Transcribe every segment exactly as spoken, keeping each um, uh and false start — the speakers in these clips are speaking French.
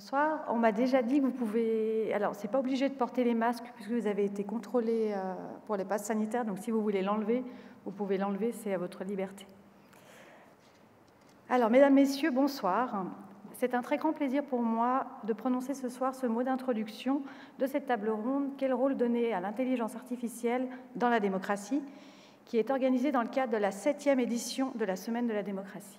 Bonsoir. On m'a déjà dit que vous pouvez... Alors, ce n'est pas obligé de porter les masques puisque vous avez été contrôlé pour les passes sanitaires. Donc, si vous voulez l'enlever, vous pouvez l'enlever. C'est à votre liberté. Alors, mesdames, messieurs, bonsoir. C'est un très grand plaisir pour moi de prononcer ce soir ce mot d'introduction de cette table ronde. Quel rôle donner à l'intelligence artificielle dans la démocratie, qui est organisée dans le cadre de la septième édition de la Semaine de la démocratie.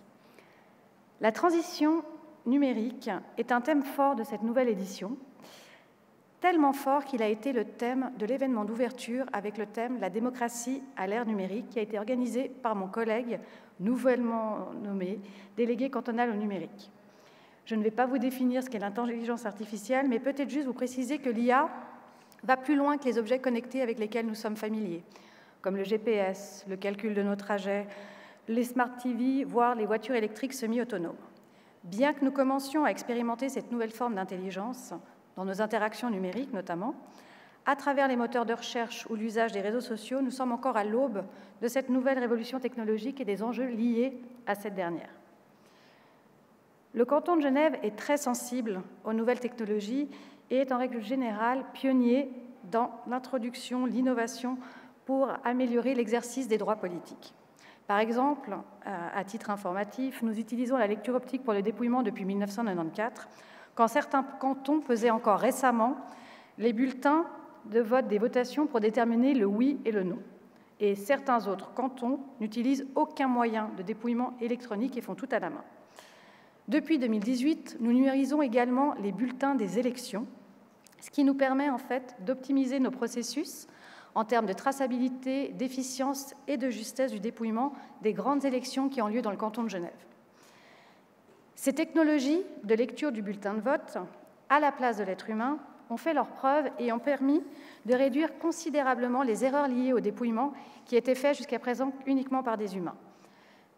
La transition numérique est un thème fort de cette nouvelle édition, tellement fort qu'il a été le thème de l'événement d'ouverture avec le thème « La démocratie à l'ère numérique » qui a été organisé par mon collègue nouvellement nommé délégué cantonal au numérique. Je ne vais pas vous définir ce qu'est l'intelligence artificielle, mais peut-être juste vous préciser que l'I A va plus loin que les objets connectés avec lesquels nous sommes familiers, comme le G P S, le calcul de nos trajets, les smart T V, voire les voitures électriques semi-autonomes. Bien que nous commencions à expérimenter cette nouvelle forme d'intelligence, dans nos interactions numériques notamment, à travers les moteurs de recherche ou l'usage des réseaux sociaux, nous sommes encore à l'aube de cette nouvelle révolution technologique et des enjeux liés à cette dernière. Le canton de Genève est très sensible aux nouvelles technologies et est en règle générale pionnier dans l'introduction, l'innovation pour améliorer l'exercice des droits politiques. Par exemple, à titre informatif, nous utilisons la lecture optique pour le dépouillement depuis mille neuf cent quatre-vingt-quatorze, quand certains cantons pesaient encore récemment les bulletins de vote des votations pour déterminer le oui et le non. Et certains autres cantons n'utilisent aucun moyen de dépouillement électronique et font tout à la main. Depuis deux mille dix-huit, nous numérisons également les bulletins des élections, ce qui nous permet en fait d'optimiser nos processus en termes de traçabilité, d'efficience et de justesse du dépouillement des grandes élections qui ont lieu dans le canton de Genève. Ces technologies de lecture du bulletin de vote, à la place de l'être humain, ont fait leurs preuves et ont permis de réduire considérablement les erreurs liées au dépouillement qui étaient faites jusqu'à présent uniquement par des humains.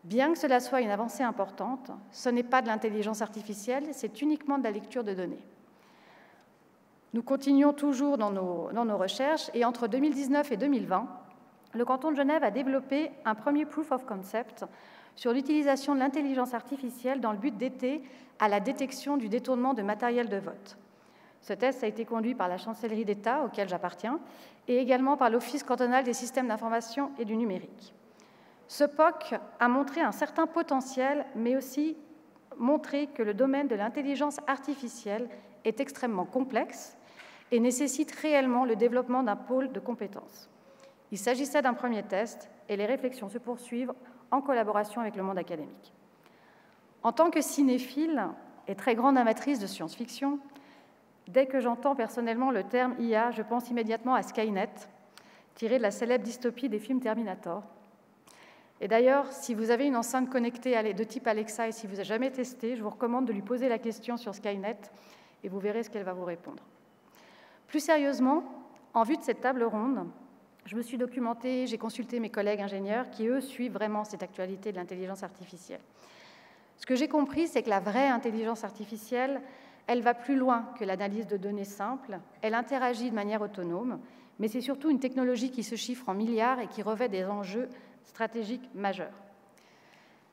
Bien que cela soit une avancée importante, ce n'est pas de l'intelligence artificielle, c'est uniquement de la lecture de données. Nous continuons toujours dans nos, dans nos recherches et entre deux mille dix-neuf et deux mille vingt, le canton de Genève a développé un premier proof of concept sur l'utilisation de l'intelligence artificielle dans le but d'aider à la détection du détournement de matériel de vote. Ce test a été conduit par la Chancellerie d'État, auquel j'appartiens, et également par l'Office cantonal des systèmes d'information et du numérique. Ce P O C a montré un certain potentiel, mais aussi montré que le domaine de l'intelligence artificielle est extrêmement complexe et nécessite réellement le développement d'un pôle de compétences. Il s'agissait d'un premier test et les réflexions se poursuivent en collaboration avec le monde académique. En tant que cinéphile et très grande amatrice de science-fiction, dès que j'entends personnellement le terme I A, je pense immédiatement à Skynet, tiré de la célèbre dystopie des films Terminator. Et d'ailleurs, si vous avez une enceinte connectée de type Alexa et si vous n'avez jamais testé, je vous recommande de lui poser la question sur Skynet et vous verrez ce qu'elle va vous répondre. Plus sérieusement, en vue de cette table ronde, je me suis documentée, j'ai consulté mes collègues ingénieurs qui, eux, suivent vraiment cette actualité de l'intelligence artificielle. Ce que j'ai compris, c'est que la vraie intelligence artificielle, elle va plus loin que l'analyse de données simples, elle interagit de manière autonome, mais c'est surtout une technologie qui se chiffre en milliards et qui revêt des enjeux stratégiques majeurs.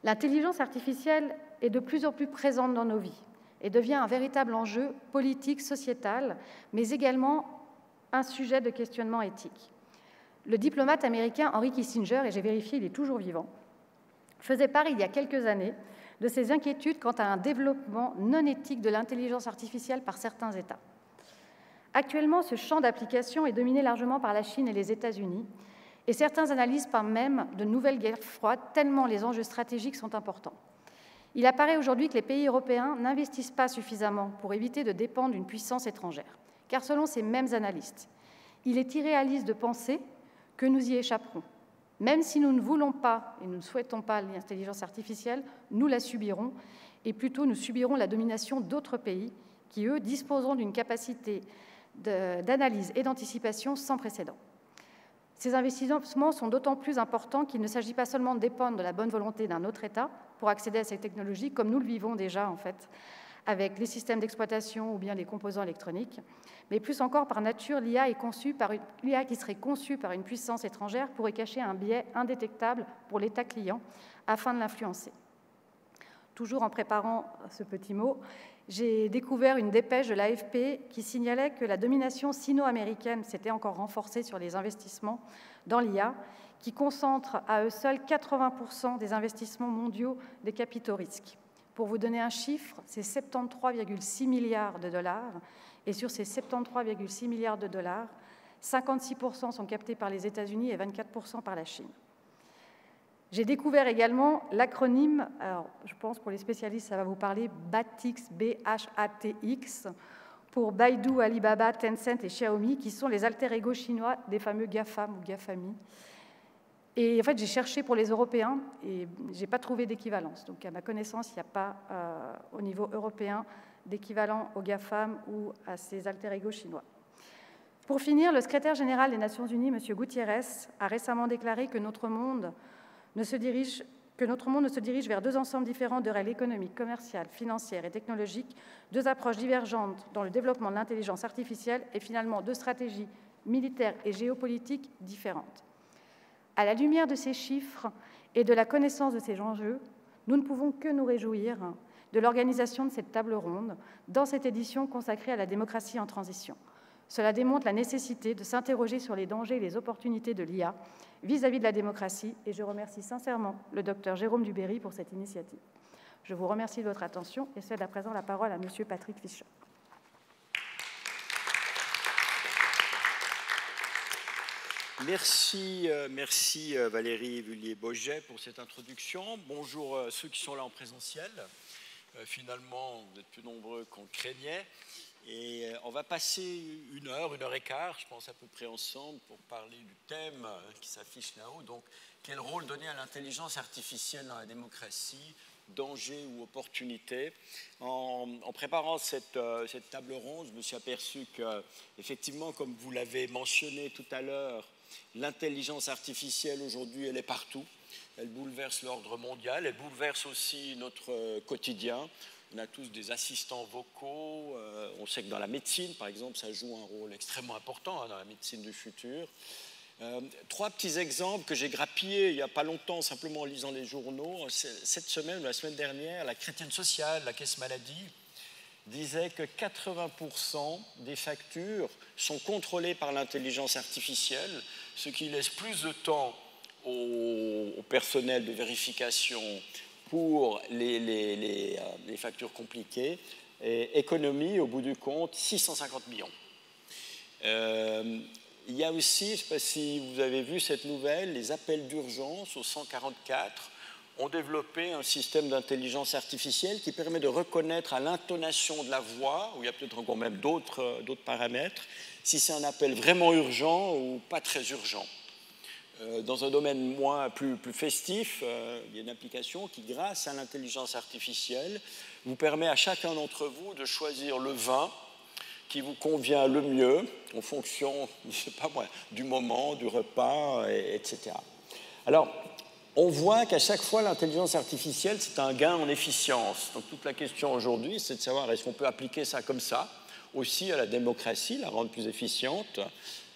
L'intelligence artificielle est de plus en plus présente dans nos vies et devient un véritable enjeu politique, sociétal, mais également un sujet de questionnement éthique. Le diplomate américain Henry Kissinger, et j'ai vérifié, il est toujours vivant, faisait part il y a quelques années de ses inquiétudes quant à un développement non éthique de l'intelligence artificielle par certains États. Actuellement, ce champ d'application est dominé largement par la Chine et les États-Unis, et certains analysent par même de nouvelles guerres froides, tellement les enjeux stratégiques sont importants. Il apparaît aujourd'hui que les pays européens n'investissent pas suffisamment pour éviter de dépendre d'une puissance étrangère, car selon ces mêmes analystes, il est irréaliste de penser que nous y échapperons. Même si nous ne voulons pas et nous ne souhaitons pas l'intelligence artificielle, nous la subirons, et plutôt nous subirons la domination d'autres pays qui, eux, disposeront d'une capacité d'analyse et d'anticipation sans précédent. Ces investissements sont d'autant plus importants qu'il ne s'agit pas seulement de dépendre de la bonne volonté d'un autre État pour accéder à ces technologies, comme nous le vivons déjà en fait, avec les systèmes d'exploitation ou bien les composants électroniques, mais plus encore par nature, l'I A est conçue par une l'I A qui serait conçue par une puissance étrangère pourrait cacher un biais indétectable pour l'État client afin de l'influencer. Toujours en préparant ce petit mot, j'ai découvert une dépêche de l'A F P qui signalait que la domination sino-américaine s'était encore renforcée sur les investissements dans l'I A, qui concentre à eux seuls quatre-vingts pour cent des investissements mondiaux des capitaux risques. Pour vous donner un chiffre, c'est soixante-treize virgule six milliards de dollars, et sur ces soixante-treize virgule six milliards de dollars, cinquante-six pour cent sont captés par les États-Unis et vingt-quatre pour cent par la Chine. J'ai découvert également l'acronyme, alors je pense pour les spécialistes ça va vous parler, B A T X, B H A T X, pour Baidu, Alibaba, Tencent et Xiaomi, qui sont les alter-ego chinois des fameux GAFAM ou GAFAMI. Et en fait j'ai cherché pour les Européens et je n'ai pas trouvé d'équivalence. Donc à ma connaissance, il n'y a pas euh, au niveau européen d'équivalent aux GAFAM ou à ces alter-ego chinois. Pour finir, le secrétaire général des Nations Unies, Monsieur Gutiérrez, a récemment déclaré que notre monde ne se dirige, que notre monde ne se dirige vers deux ensembles différents de règles économiques, commerciales, financières et technologiques, deux approches divergentes dans le développement de l'intelligence artificielle et finalement deux stratégies militaires et géopolitiques différentes. À la lumière de ces chiffres et de la connaissance de ces enjeux, nous ne pouvons que nous réjouir de l'organisation de cette table ronde dans cette édition consacrée à la démocratie en transition. Cela démontre la nécessité de s'interroger sur les dangers et les opportunités de l'I A vis-à-vis de la démocratie, et je remercie sincèrement le docteur Jérôme Duberry pour cette initiative. Je vous remercie de votre attention et cède à présent la parole à Monsieur Patrick Fischer. Merci, merci Valérie Vullier-Boget pour cette introduction. Bonjour à ceux qui sont là en présentiel. Finalement, vous êtes plus nombreux qu'on craignait. Et on va passer une heure, une heure et quart, je pense à peu près ensemble, pour parler du thème qui s'affiche là-haut. Donc, quel rôle donner à l'intelligence artificielle dans la démocratie, danger ou opportunité? En, en préparant cette, cette table ronde, je me suis aperçu que, effectivement, comme vous l'avez mentionné tout à l'heure, l'intelligence artificielle aujourd'hui, elle est partout. Elle bouleverse l'ordre mondial, elle bouleverse aussi notre quotidien. On a tous des assistants vocaux, euh, on sait que dans la médecine, par exemple, ça joue un rôle extrêmement important hein, dans la médecine du futur. Euh, trois petits exemples que j'ai grappillés il n'y a pas longtemps, simplement en lisant les journaux. Cette semaine ou la semaine dernière, la Chrétienne sociale, la Caisse maladie, disait que quatre-vingts pour cent des factures sont contrôlées par l'intelligence artificielle, ce qui laisse plus de temps au, au personnel de vérification pour les, les, les, euh, les factures compliquées, et économie, au bout du compte, six cent cinquante millions. Euh, il y a aussi, je ne sais pas si vous avez vu cette nouvelle, les appels d'urgence au cent quarante-quatre ont développé un système d'intelligence artificielle qui permet de reconnaître à l'intonation de la voix, où il y a peut-être encore même d'autres euh, d'autres paramètres, si c'est un appel vraiment urgent ou pas très urgent. Dans un domaine moins, plus, plus festif, euh, il y a une application qui, grâce à l'intelligence artificielle, vous permet à chacun d'entre vous de choisir le vin qui vous convient le mieux en fonction, je sais pas moi, du moment, du repas, et, etc. Alors, on voit qu'à chaque fois, l'intelligence artificielle, c'est un gain en efficience. Donc, toute la question aujourd'hui, c'est de savoir est-ce qu'on peut appliquer ça comme ça, aussi à la démocratie, la rendre plus efficiente.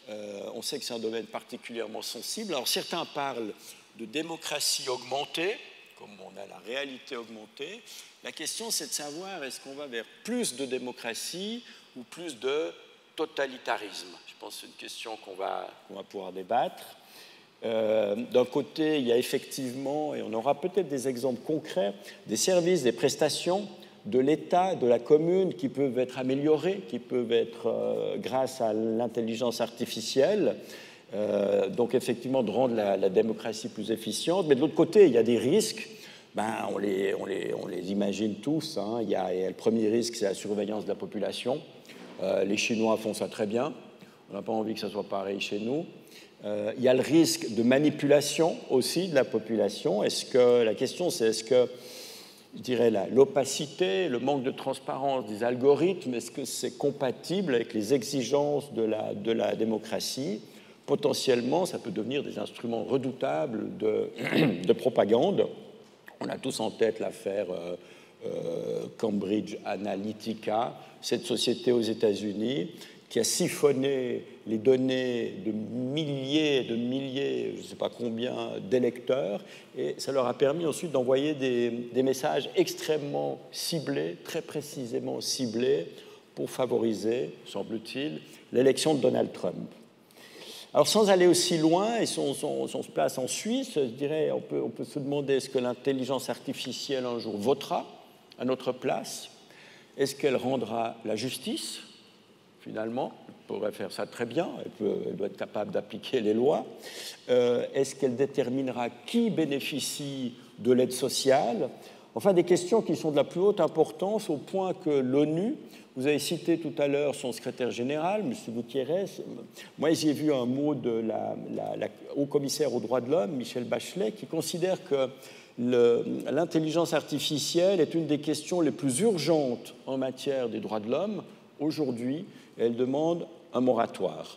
Euh, on sait que c'est un domaine particulièrement sensible. Alors certains parlent de démocratie augmentée, comme on a la réalité augmentée. La question, c'est de savoir est-ce qu'on va vers plus de démocratie ou plus de totalitarisme. Je pense que c'est une question qu'on va, qu'on va pouvoir débattre. Euh, d'un côté, il y a effectivement, et on aura peut-être des exemples concrets, des services, des prestations de l'État, de la commune, qui peuvent être améliorés, qui peuvent être euh, grâce à l'intelligence artificielle, euh, donc effectivement de rendre la, la démocratie plus efficiente. Mais de l'autre côté, il y a des risques, ben, on, les, on, les, on les imagine tous, hein. Il y a, le premier risque, c'est la surveillance de la population. Euh, les Chinois font ça très bien, on n'a pas envie que ça soit pareil chez nous. Euh, il y a le risque de manipulation aussi de la population. Est-ce que, la question c'est est-ce que je dirais l'opacité, le manque de transparence des algorithmes, est-ce que c'est compatible avec les exigences de la, de la démocratie? Potentiellement, ça peut devenir des instruments redoutables de, de propagande. On a tous en tête l'affaire euh, euh, Cambridge Analytica, cette société aux États-Unis qui a siphonné les données de milliers, de milliers, je ne sais pas combien, d'électeurs, et ça leur a permis ensuite d'envoyer des, des messages extrêmement ciblés, très précisément ciblés, pour favoriser, semble-t-il, l'élection de Donald Trump. Alors, sans aller aussi loin, et si on, on, on se place en Suisse, je dirais, on peut, on peut se demander, est-ce que l'intelligence artificielle un jour votera à notre place? Est-ce qu'elle rendra la justice? Finalement, elle pourrait faire ça très bien, elle, peut, elle doit être capable d'appliquer les lois. Euh, Est-ce qu'elle déterminera qui bénéficie de l'aide sociale? Enfin, des questions qui sont de la plus haute importance, au point que l'ONU, vous avez cité tout à l'heure son secrétaire général, Monsieur Gutiérrez. Moi, j'y ai vu un mot de la, la, la haut-commissaire aux droits de l'homme, Michel Bachelet, qui considère que l'intelligence artificielle est une des questions les plus urgentes en matière des droits de l'homme aujourd'hui, et elle demande un moratoire.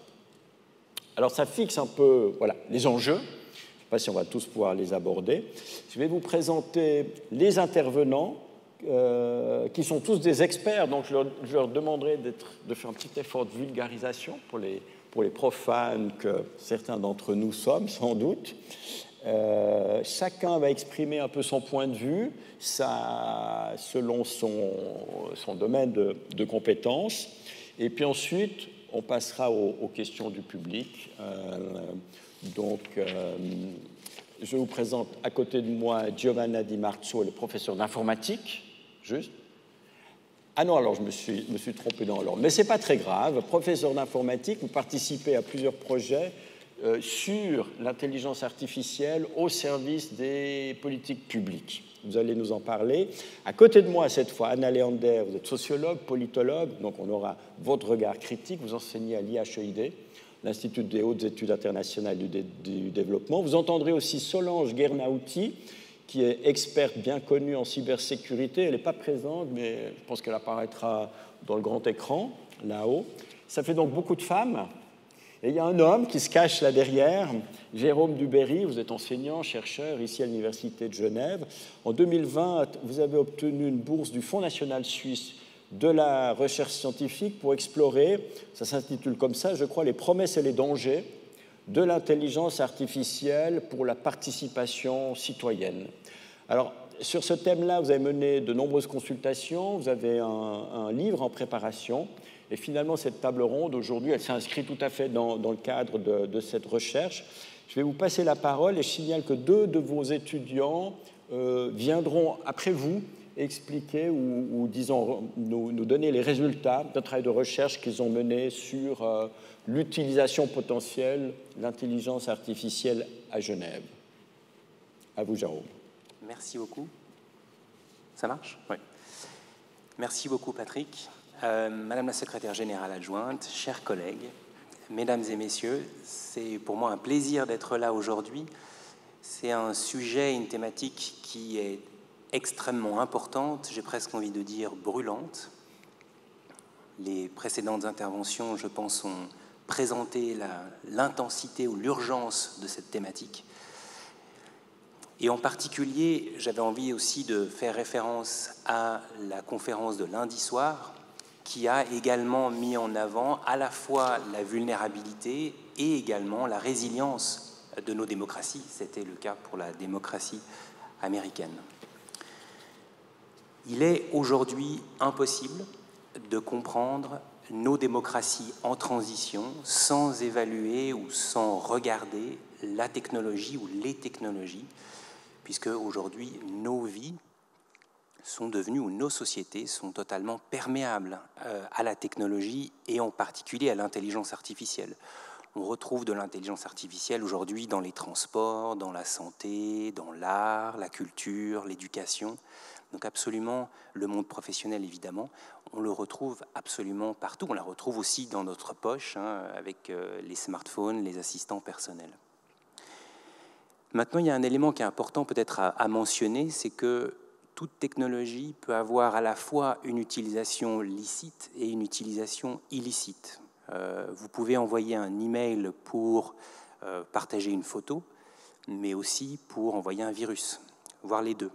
Alors, ça fixe un peu, voilà, les enjeux. Je ne sais pas si on va tous pouvoir les aborder. Je vais vous présenter les intervenants euh, qui sont tous des experts, donc je leur, je leur demanderai de faire un petit effort de vulgarisation pour les, pour les profanes que certains d'entre nous sommes, sans doute. Euh, chacun va exprimer un peu son point de vue, ça, selon son, son domaine de, de compétences. Et puis ensuite, on passera aux, aux questions du public. Euh, Donc, euh, je vous présente à côté de moi Giovanna Di Marzo, le professeur d'informatique, juste. Ah non, alors je me suis, me suis trompé dans l'ordre, mais ce n'est pas très grave. Professeur d'informatique, vous participez à plusieurs projets euh, sur l'intelligence artificielle au service des politiques publiques. Vous allez nous en parler. À côté de moi, cette fois, Anna Leander, vous êtes sociologue, politologue, donc on aura votre regard critique, vous enseignez à l'I H E I D, l'Institut des hautes études internationales du, dé, du développement. Vous entendrez aussi Solange Ghernaouti, qui est experte bien connue en cybersécurité. Elle n'est pas présente, mais je pense qu'elle apparaîtra dans le grand écran, là-haut. Ça fait donc beaucoup de femmes. Et il y a un homme qui se cache là derrière, Jérôme Duberry. Vous êtes enseignant, chercheur, ici à l'Université de Genève. En deux mille vingt, vous avez obtenu une bourse du Fonds national suisse de la recherche scientifique pour explorer, ça s'intitule comme ça, je crois, les promesses et les dangers de l'intelligence artificielle pour la participation citoyenne. Alors, sur ce thème-là, vous avez mené de nombreuses consultations, vous avez un, un livre en préparation, et finalement, cette table ronde, aujourd'hui, elle s'inscrit tout à fait dans, dans le cadre de, de cette recherche. Je vais vous passer la parole et je signale que deux de vos étudiants euh, viendront après vous expliquer ou, ou disons, nous, nous donner les résultats d'un travail de recherche qu'ils ont mené sur euh, l'utilisation potentielle de l'intelligence artificielle à Genève. À vous, Jérôme. Merci beaucoup. Ça marche? Oui. Merci beaucoup, Patrick. Euh, Madame la secrétaire générale adjointe, chers collègues, mesdames et messieurs, c'est pour moi un plaisir d'être là aujourd'hui. C'est un sujet, une thématique qui est extrêmement importante, j'ai presque envie de dire brûlante. Les précédentes interventions, je pense, ont présenté l'intensité ou l'urgence de cette thématique. Et en particulier, j'avais envie aussi de faire référence à la conférence de lundi soir, qui a également mis en avant à la fois la vulnérabilité et également la résilience de nos démocraties. C'était le cas pour la démocratie américaine. Il est aujourd'hui impossible de comprendre nos démocraties en transition sans évaluer ou sans regarder la technologie ou les technologies, puisque aujourd'hui nos vies sont devenues, ou nos sociétés sont totalement perméables à la technologie et en particulier à l'intelligence artificielle. On retrouve de l'intelligence artificielle aujourd'hui dans les transports, dans la santé, dans l'art, la culture, l'éducation. Donc absolument, le monde professionnel, évidemment, on le retrouve absolument partout. On la retrouve aussi dans notre poche, hein, avec euh, les smartphones, les assistants personnels. Maintenant, il y a un élément qui est important peut-être à, à mentionner, c'est que toute technologie peut avoir à la fois une utilisation licite et une utilisation illicite. Euh, vous pouvez envoyer un email pour euh, partager une photo, mais aussi pour envoyer un virus, voire les deux.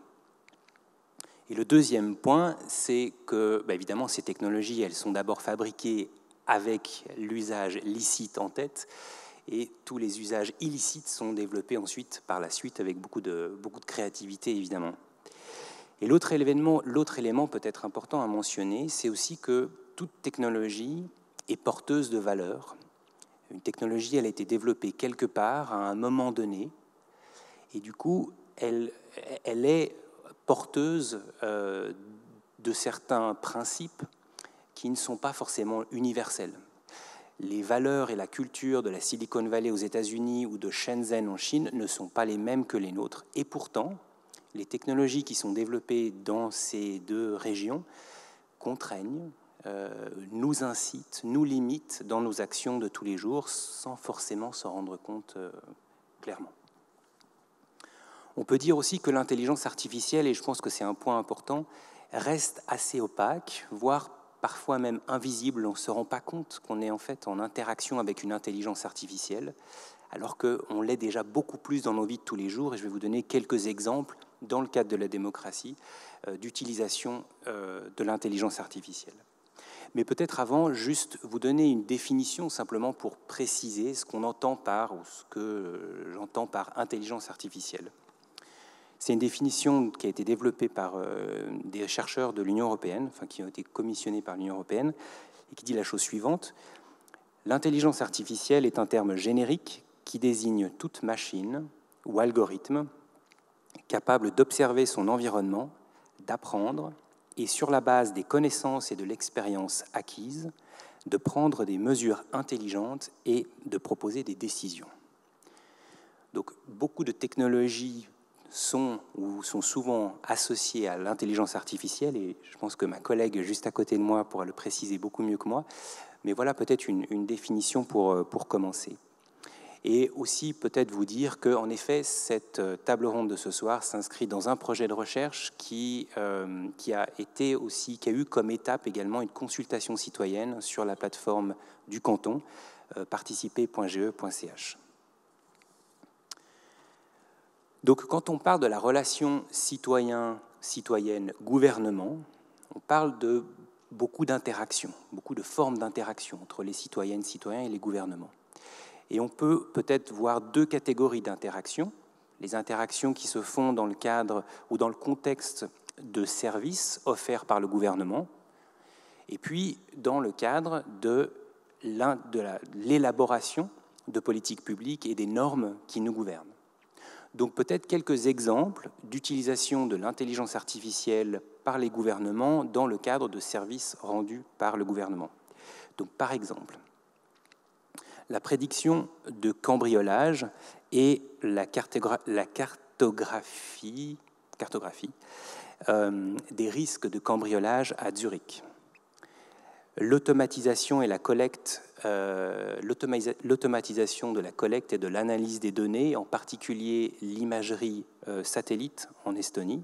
Et le deuxième point, c'est que, bah évidemment, ces technologies, elles sont d'abord fabriquées avec l'usage licite en tête, et tous les usages illicites sont développés ensuite par la suite avec beaucoup de, beaucoup de créativité évidemment. Et l'autre élément, l'autre élément peut-être important à mentionner, c'est aussi que toute technologie est porteuse de valeur. Une technologie, elle a été développée quelque part, à un moment donné, et du coup, elle, elle est porteuse euh, de certains principes qui ne sont pas forcément universels. Les valeurs et la culture de la Silicon Valley aux États-Unis ou de Shenzhen en Chine ne sont pas les mêmes que les nôtres. Et pourtant, les technologies qui sont développées dans ces deux régions contraignent, euh, nous incitent, nous limitent dans nos actions de tous les jours sans forcément s'en rendre compte euh, clairement. On peut dire aussi que l'intelligence artificielle, et je pense que c'est un point important, reste assez opaque, voire parfois même invisible. On ne se rend pas compte qu'on est en fait en interaction avec une intelligence artificielle, alors qu'on l'est déjà beaucoup plus dans nos vies de tous les jours. Et je vais vous donner quelques exemples, dans le cadre de la démocratie, euh, d'utilisation euh, de l'intelligence artificielle. Mais peut-être avant, juste vous donner une définition simplement pour préciser ce qu'on entend par, ou ce que j'entends par intelligence artificielle. C'est une définition qui a été développée par euh, des chercheurs de l'Union européenne, enfin qui ont été commissionnés par l'Union européenne, et qui dit la chose suivante. L'intelligence artificielle est un terme générique qui désigne toute machine ou algorithme capable d'observer son environnement, d'apprendre, et sur la base des connaissances et de l'expérience acquises, de prendre des mesures intelligentes et de proposer des décisions. Donc beaucoup de technologies sont ou sont souvent associés à l'intelligence artificielle, et je pense que ma collègue juste à côté de moi pourra le préciser beaucoup mieux que moi, mais voilà peut-être une, une définition pour, pour commencer. Et aussi peut-être vous dire qu'en effet, cette table ronde de ce soir s'inscrit dans un projet de recherche qui, euh, qui, a été aussi, qui a eu comme étape également une consultation citoyenne sur la plateforme du canton, euh, participer point g e point c h. Donc, quand on parle de la relation citoyen-citoyenne-gouvernement, on parle de beaucoup d'interactions, beaucoup de formes d'interaction entre les citoyennes, citoyens et les gouvernements. Et on peut peut-être voir deux catégories d'interactions. Les interactions qui se font dans le cadre ou dans le contexte de services offerts par le gouvernement, et puis dans le cadre de l'élaboration de politiques publiques et des normes qui nous gouvernent. Donc peut-être quelques exemples d'utilisation de l'intelligence artificielle par les gouvernements dans le cadre de services rendus par le gouvernement. Donc par exemple, la prédiction de cambriolage et la, cartogra la cartographie, cartographie euh, des risques de cambriolage à Zurich. L'automatisation et la collecte, euh, l'automatisation de la collecte et de l'analyse des données, en particulier l'imagerie euh, satellite en Estonie.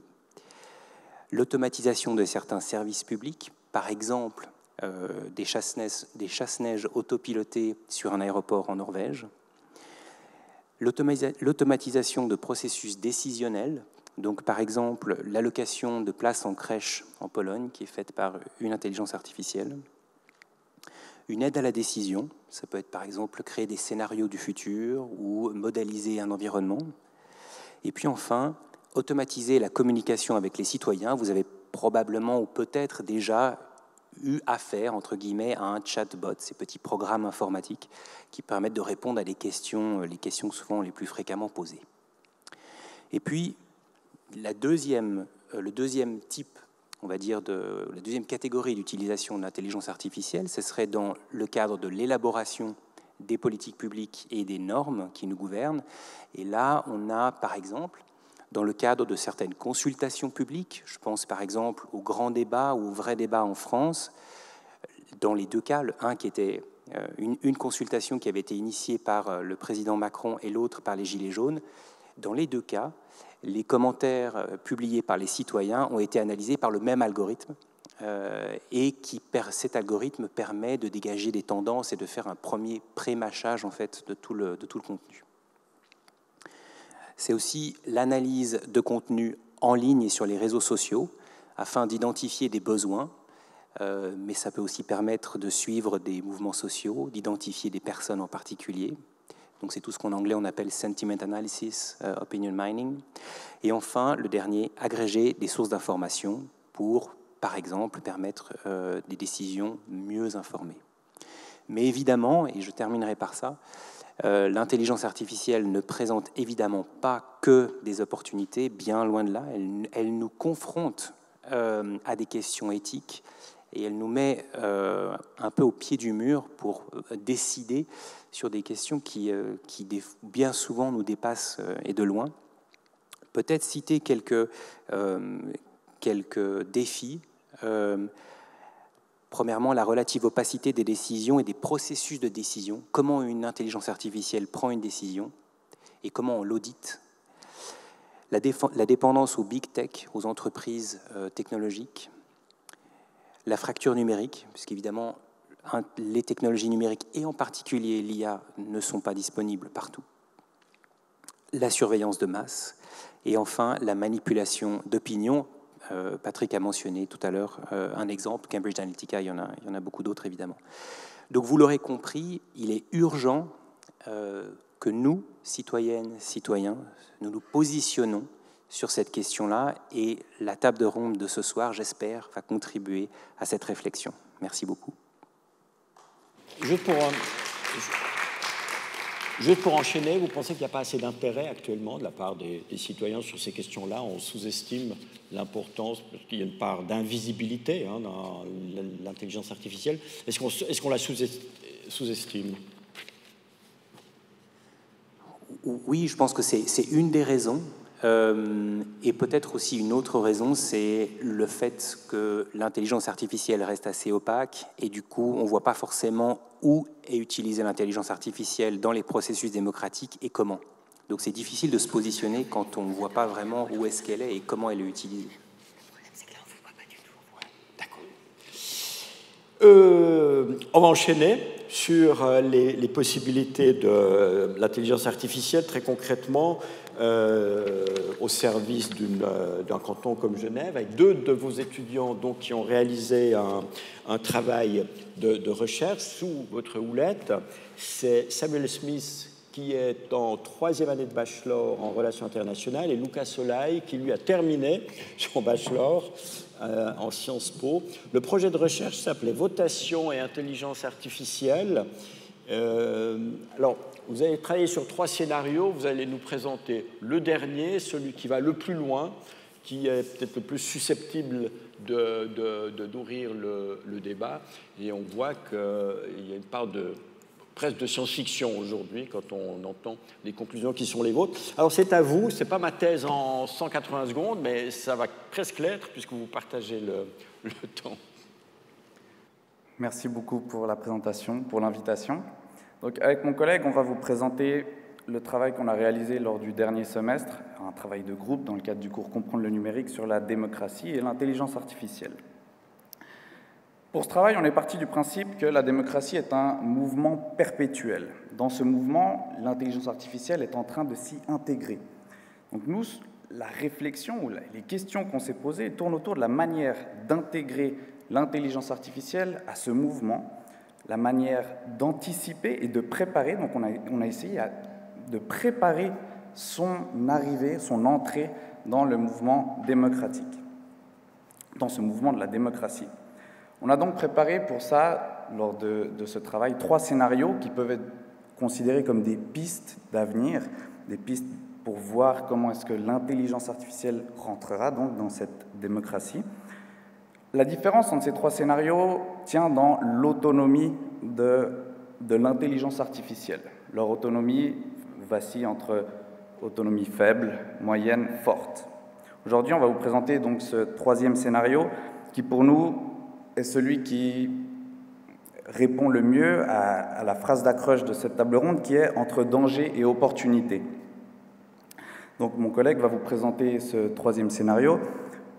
L'automatisation de certains services publics, par exemple euh, des chasse-neige, des chasse-neige autopilotés sur un aéroport en Norvège. L'automatisation de processus décisionnels, donc par exemple l'allocation de places en crèche en Pologne qui est faite par une intelligence artificielle. Une aide à la décision, ça peut être par exemple créer des scénarios du futur ou modéliser un environnement. Et puis enfin, automatiser la communication avec les citoyens. Vous avez probablement ou peut-être déjà eu affaire, entre guillemets, à un chatbot, ces petits programmes informatiques qui permettent de répondre à des questions, les questions souvent les plus fréquemment posées. Et puis, la deuxième, le deuxième type, on va dire, de, la deuxième catégorie d'utilisation de l'intelligence artificielle, ce serait dans le cadre de l'élaboration des politiques publiques et des normes qui nous gouvernent. Et là, on a, par exemple, dans le cadre de certaines consultations publiques, je pense par exemple au grand débat ou au vrai débat en France, dans les deux cas, le un qui était une, une consultation qui avait été initiée par le président Macron et l'autre par les Gilets jaunes, dans les deux cas, les commentaires publiés par les citoyens ont été analysés par le même algorithme euh, et qui, cet algorithme permet de dégager des tendances et de faire un premier pré-mâchage en fait, de, tout le, de tout le contenu. C'est aussi l'analyse de contenu en ligne et sur les réseaux sociaux afin d'identifier des besoins euh, mais ça peut aussi permettre de suivre des mouvements sociaux, d'identifier des personnes en particulier. Donc c'est tout ce qu'en anglais on appelle sentiment analysis, euh, opinion mining. Et enfin, le dernier, agréger des sources d'informations pour, par exemple, permettre euh, des décisions mieux informées. Mais évidemment, et je terminerai par ça, euh, l'intelligence artificielle ne présente évidemment pas que des opportunités, bien loin de là. Elle, elle nous confronte euh, à des questions éthiques et elle nous met euh, un peu au pied du mur pour euh, décider sur des questions qui, euh, qui bien souvent nous dépassent euh, et de loin. Peut-être citer quelques, euh, quelques défis. Euh, Premièrement, la relative opacité des décisions et des processus de décision. Comment une intelligence artificielle prend une décision et comment on l'audite. La, la dépendance aux big tech, aux entreprises euh, technologiques. La fracture numérique, puisqu'évidemment, les technologies numériques et en particulier l'I A ne sont pas disponibles partout. La surveillance de masse. Et enfin, la manipulation d'opinion. Patrick a mentionné tout à l'heure un exemple, Cambridge Analytica, il y en a, il y en a beaucoup d'autres évidemment. Donc vous l'aurez compris, il est urgent euh, que nous, citoyennes, citoyens, nous nous positionnons sur cette question-là et la table de ronde de ce soir, j'espère, va contribuer à cette réflexion. Merci beaucoup. Juste pour, juste pour enchaîner, vous pensez qu'il n'y a pas assez d'intérêt actuellement de la part des, des citoyens sur ces questions-là? On sous-estime l'importance, parce qu'il y a une part d'invisibilité hein, dans l'intelligence artificielle. Est-ce qu'on est-ce qu'on la sous-estime? Oui, je pense que c'est une des raisons. Euh, et peut-être aussi une autre raison, c'est le fait que l'intelligence artificielle reste assez opaque et du coup, on ne voit pas forcément où est utilisée l'intelligence artificielle dans les processus démocratiques et comment. Donc c'est difficile de se positionner quand on ne voit pas vraiment où est-ce qu'elle est et comment elle est utilisée. D'accord. Euh, on va enchaîner sur les, les possibilités de l'intelligence artificielle très concrètement euh, au service d'un canton comme Genève, avec deux de vos étudiants donc, qui ont réalisé un, un travail de, de recherche sous votre houlette. C'est Samuel Smith qui est en troisième année de bachelor en relations internationales, et Lucas Soleil, qui lui a terminé son bachelor euh, en Sciences Po. Le projet de recherche s'appelait « Votation et intelligence artificielle euh, ». Alors, vous avez travaillé sur trois scénarios, vous allez nous présenter le dernier, celui qui va le plus loin, qui est peut-être le plus susceptible de, de, de nourrir le, le débat, et on voit qu'il y a une part de... presque de science-fiction aujourd'hui, quand on entend les conclusions qui sont les vôtres. Alors c'est à vous, c'est pas ma thèse en cent quatre-vingts secondes, mais ça va presque l'être, puisque vous partagez le, le temps. Merci beaucoup pour la présentation, pour l'invitation. Donc avec mon collègue, on va vous présenter le travail qu'on a réalisé lors du dernier semestre, un travail de groupe dans le cadre du cours Comprendre le numérique sur la démocratie et l'intelligence artificielle. Pour ce travail, on est parti du principe que la démocratie est un mouvement perpétuel. Dans ce mouvement, l'intelligence artificielle est en train de s'y intégrer. Donc nous, la réflexion ou les questions qu'on s'est posées tournent autour de la manière d'intégrer l'intelligence artificielle à ce mouvement, la manière d'anticiper et de préparer. Donc on a, on a essayé à, de préparer son arrivée, son entrée dans le mouvement démocratique, dans ce mouvement de la démocratie. On a donc préparé pour ça, lors de, de ce travail, trois scénarios qui peuvent être considérés comme des pistes d'avenir, des pistes pour voir comment est-ce que l'intelligence artificielle rentrera donc dans cette démocratie. La différence entre ces trois scénarios tient dans l'autonomie de, de l'intelligence artificielle. Leur autonomie vacille entre autonomie faible, moyenne, forte. Aujourd'hui, on va vous présenter donc ce troisième scénario qui, pour nous, est celui qui répond le mieux à, à la phrase d'accroche de cette table ronde qui est « entre danger et opportunité ». Donc mon collègue va vous présenter ce troisième scénario.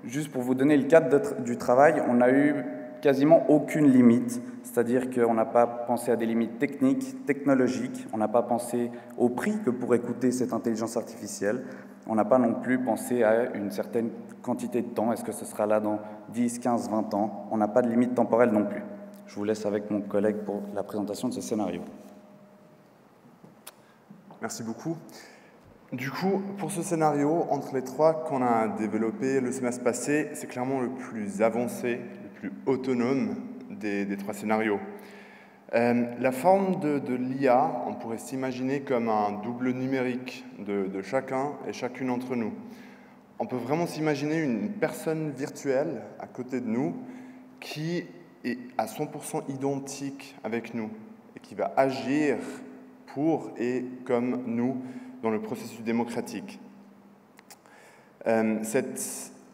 Juste pour vous donner le cadre de, du travail, on n'a eu quasiment aucune limite, c'est-à-dire qu'on n'a pas pensé à des limites techniques, technologiques, on n'a pas pensé au prix que pourrait coûter cette intelligence artificielle, on n'a pas non plus pensé à une certaine quantité de temps. Est-ce que ce sera là dans dix, quinze, vingt ans? On n'a pas de limite temporelle non plus. Je vous laisse avec mon collègue pour la présentation de ce scénario. Merci beaucoup. Du coup, pour ce scénario, entre les trois qu'on a développé le semestre passé, c'est clairement le plus avancé, le plus autonome des, des trois scénarios. Euh, la forme de, de l'I A, on pourrait s'imaginer comme un double numérique de, de chacun et chacune d'entre nous. On peut vraiment s'imaginer une personne virtuelle à côté de nous qui est à cent pour cent identique avec nous et qui va agir pour et comme nous dans le processus démocratique. Euh, cette,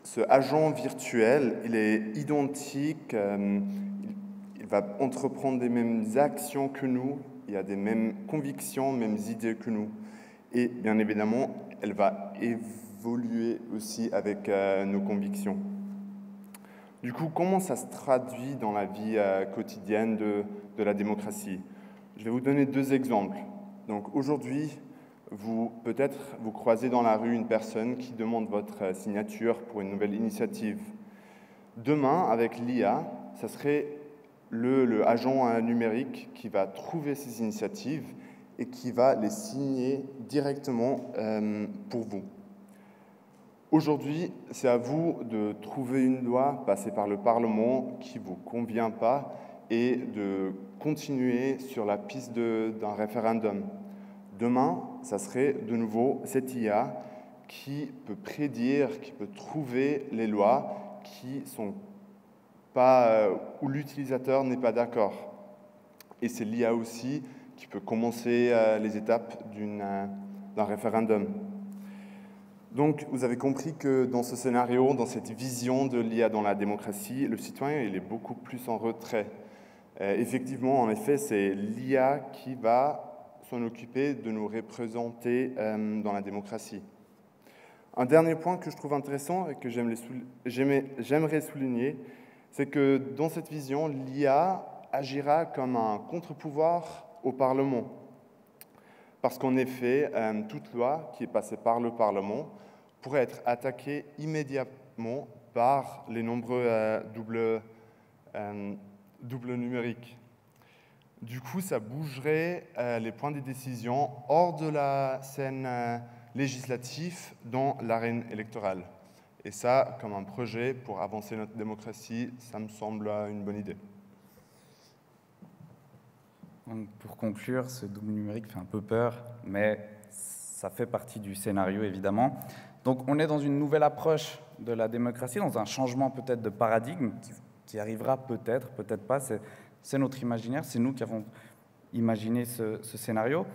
ce agent virtuel, il est identique, euh, il va entreprendre des mêmes actions que nous, il a des mêmes convictions, mêmes idées que nous. Et bien évidemment, elle va évoluer aussi avec euh, nos convictions. Du coup, comment ça se traduit dans la vie euh, quotidienne de, de la démocratie? Je vais vous donner deux exemples. Donc aujourd'hui, vous peut-être vous croisez dans la rue une personne qui demande votre signature pour une nouvelle initiative. Demain, avec l'I A, ça serait le, le agent numérique qui va trouver ces initiatives et qui va les signer directement euh, pour vous. Aujourd'hui, c'est à vous de trouver une loi passée par le Parlement qui ne vous convient pas et de continuer sur la piste d'un référendum. Demain, ça serait de nouveau cette I A qui peut prédire, qui peut trouver les lois qui sont pas, où l'utilisateur n'est pas d'accord. Et c'est l'I A aussi qui peut commencer les étapes d'un référendum. Donc, vous avez compris que dans ce scénario, dans cette vision de l'I A dans la démocratie, le citoyen il est beaucoup plus en retrait. Euh, effectivement, en effet, c'est l'I A qui va s'en occuper de nous représenter euh, dans la démocratie. Un dernier point que je trouve intéressant et que j'aimerais souligner, c'est que dans cette vision, l'I A agira comme un contre-pouvoir au Parlement. Parce qu'en effet, euh, toute loi qui est passée par le Parlement pourrait être attaquée immédiatement par les nombreux euh, doubles, euh, doubles numériques. Du coup, ça bougerait euh, les points des décisions hors de la scène euh, législative dans l'arène électorale. Et ça, comme un projet pour avancer notre démocratie, ça me semble une bonne idée. Donc, pour conclure, ce double numérique fait un peu peur, mais ça fait partie du scénario, évidemment. Donc, on est dans une nouvelle approche de la démocratie, dans un changement peut-être de paradigme qui, qui arrivera peut-être, peut-être pas. C'est C'est notre imaginaire, c'est nous qui avons imaginé ce, ce scénario.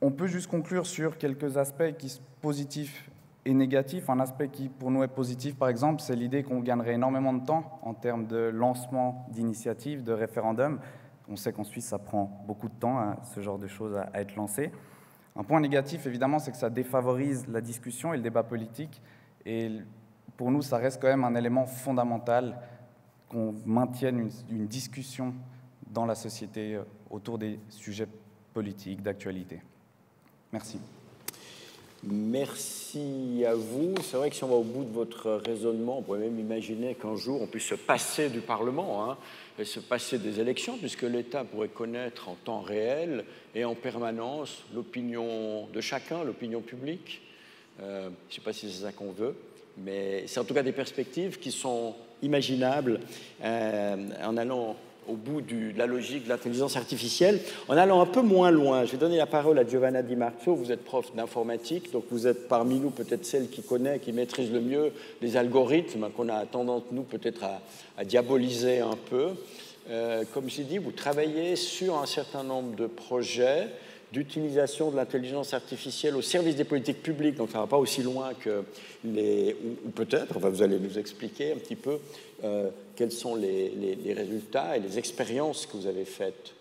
On peut juste conclure sur quelques aspects qui sont positifs et négatifs. Un aspect qui, pour nous, est positif, par exemple, c'est l'idée qu'on gagnerait énormément de temps en termes de lancement d'initiatives, de référendums. On sait qu'en Suisse, ça prend beaucoup de temps, hein, ce genre de choses à, à être lancé. Un point négatif, évidemment, c'est que ça défavorise la discussion et le débat politique. Et pour nous, ça reste quand même un élément fondamental qu'on maintienne une, une discussion dans la société autour des sujets politiques, d'actualité. Merci. Merci à vous. C'est vrai que si on va au bout de votre raisonnement, on pourrait même imaginer qu'un jour on puisse se passer du Parlement, hein, et se passer des élections, puisque l'État pourrait connaître en temps réel et en permanence l'opinion de chacun, l'opinion publique. Euh, je ne sais pas si c'est ça qu'on veut, mais c'est en tout cas des perspectives qui sont imaginable euh, en allant au bout du, de la logique de l'intelligence artificielle, en allant un peu moins loin. Je vais donner la parole à Giovanna Di Marzo. Vous êtes prof d'informatique, donc vous êtes parmi nous peut-être celle qui connaît, qui maîtrise le mieux les algorithmes qu'on a tendance, nous, peut-être à, à diaboliser un peu. Euh, comme j'ai dit, vous travaillez sur un certain nombre de projets d'utilisation de l'intelligence artificielle au service des politiques publiques, donc ça ne va pas aussi loin que les... ou, ou peut-être, enfin, vous allez nous expliquer un petit peu euh, quels sont les, les, les résultats et les expériences que vous avez faites.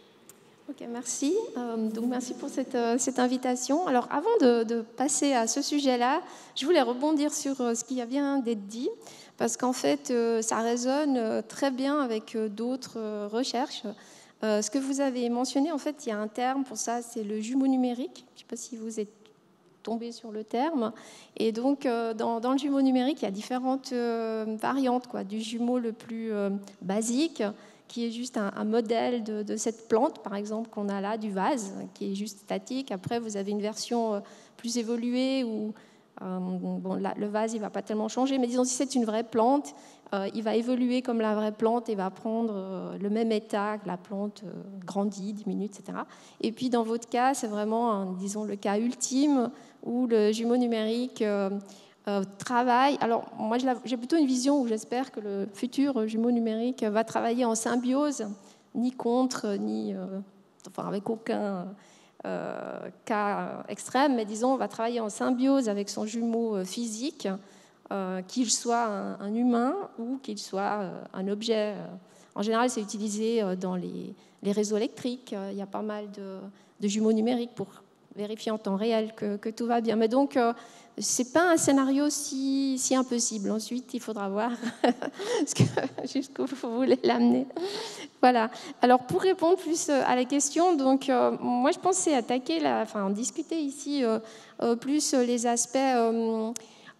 Ok, merci. Euh, donc merci pour cette, euh, cette invitation. Alors avant de, de passer à ce sujet-là, je voulais rebondir sur euh, ce qui vient d'être dit, parce qu'en fait, euh, ça résonne euh, très bien avec euh, d'autres euh, recherches. Euh, ce que vous avez mentionné, en fait, il y a un terme pour ça, c'est le jumeau numérique. Je ne sais pas si vous êtes tomber sur le terme. Et donc, euh, dans, dans le jumeau numérique, il y a différentes euh, variantes, quoi, du jumeau le plus euh, basique, qui est juste un, un modèle de, de cette plante, par exemple, qu'on a là, du vase, qui est juste statique. Après, vous avez une version euh, plus évoluée où euh, bon, là, le vase, il ne va pas tellement changer. Mais disons, si c'est une vraie plante, euh, il va évoluer comme la vraie plante et va prendre euh, le même état que la plante euh, grandit, diminue, et cetera. Et puis, dans votre cas, c'est vraiment, hein, disons, le cas ultime où le jumeau numérique... Euh, Euh, travail. Alors, moi, j'ai plutôt une vision où j'espère que le futur jumeau numérique va travailler en symbiose, ni contre, ni euh, enfin, avec aucun euh, cas extrême, mais disons, va travailler en symbiose avec son jumeau physique, euh, qu'il soit un, un humain ou qu'il soit euh, un objet. En général, c'est utilisé dans les, les réseaux électriques. Il y a pas mal de, de jumeaux numériques pour vérifier en temps réel que, que tout va bien. Mais donc, euh, ce n'est pas un scénario si, si impossible. Ensuite, il faudra voir jusqu'où vous voulez l'amener. Voilà. Alors, pour répondre plus à la question, donc, euh, moi, je pensais attaquer, la, enfin, discuter ici euh, euh, plus les aspects euh,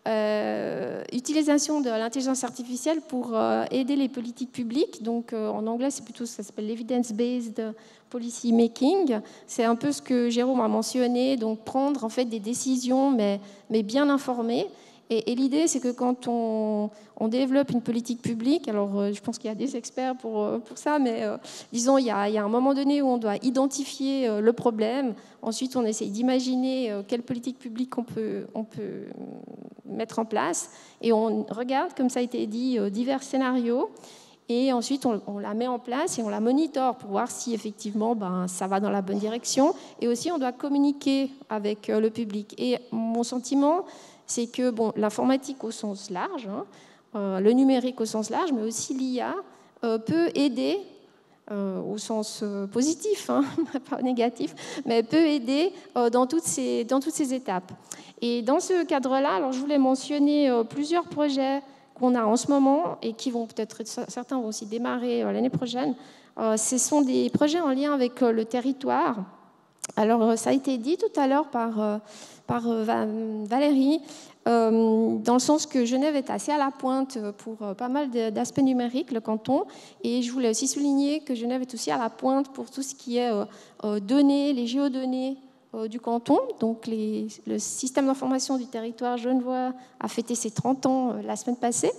euh, utilisation de l'intelligence artificielle pour euh, aider les politiques publiques. Donc, euh, en anglais, c'est plutôt ça s'appelle l'evidence-based policy making, c'est un peu ce que Jérôme a mentionné, donc prendre en fait des décisions, mais, mais bien informées. Et, et l'idée, c'est que quand on, on développe une politique publique, alors euh, je pense qu'il y a des experts pour, euh, pour ça, mais euh, disons, il y a, il y a un moment donné où on doit identifier euh, le problème, ensuite on essaye d'imaginer euh, quelle politique publique on peut, on peut mettre en place, et on regarde, comme ça a été dit, euh, divers scénarios. Et ensuite, on, on la met en place et on la monitore pour voir si, effectivement, ben, ça va dans la bonne direction. Et aussi, on doit communiquer avec euh, le public. Et mon sentiment, c'est que bon, l'informatique au sens large, hein, euh, le numérique au sens large, mais aussi l'I A, euh, peut aider, euh, au sens euh, positif, hein, pas négatif, mais peut aider euh, dans, toutes ces, dans toutes ces étapes. Et dans ce cadre-là, alors, je voulais mentionner euh, plusieurs projets qu'on a en ce moment et qui vont peut-être, certains vont aussi démarrer l'année prochaine. Euh, ce sont des projets en lien avec euh, le territoire. Alors, ça a été dit tout à l'heure par, euh, par euh, Valérie, euh, dans le sens que Genève est assez à la pointe pour euh, pas mal d'aspects numériques, le canton, et je voulais aussi souligner que Genève est aussi à la pointe pour tout ce qui est euh, euh, données, les géodonnées euh, du canton. Donc, les, le système d'information du territoire genevois a fêté ses trente ans euh, la semaine passée.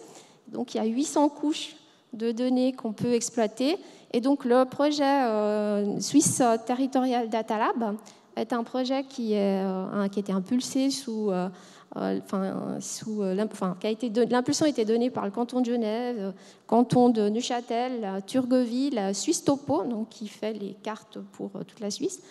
Donc, il y a huit cents couches de données qu'on peut exploiter. Et donc, le projet euh, Suisse Territorial Data Lab est un projet qui, est, euh, qui a été impulsé sous... Euh, euh, enfin, sous euh, enfin, qui a été don... L'impulsion a été donnée par le canton de Genève, le canton de Neuchâtel, Turgoville, Suisse Topo, donc, qui fait les cartes pour euh, toute la Suisse.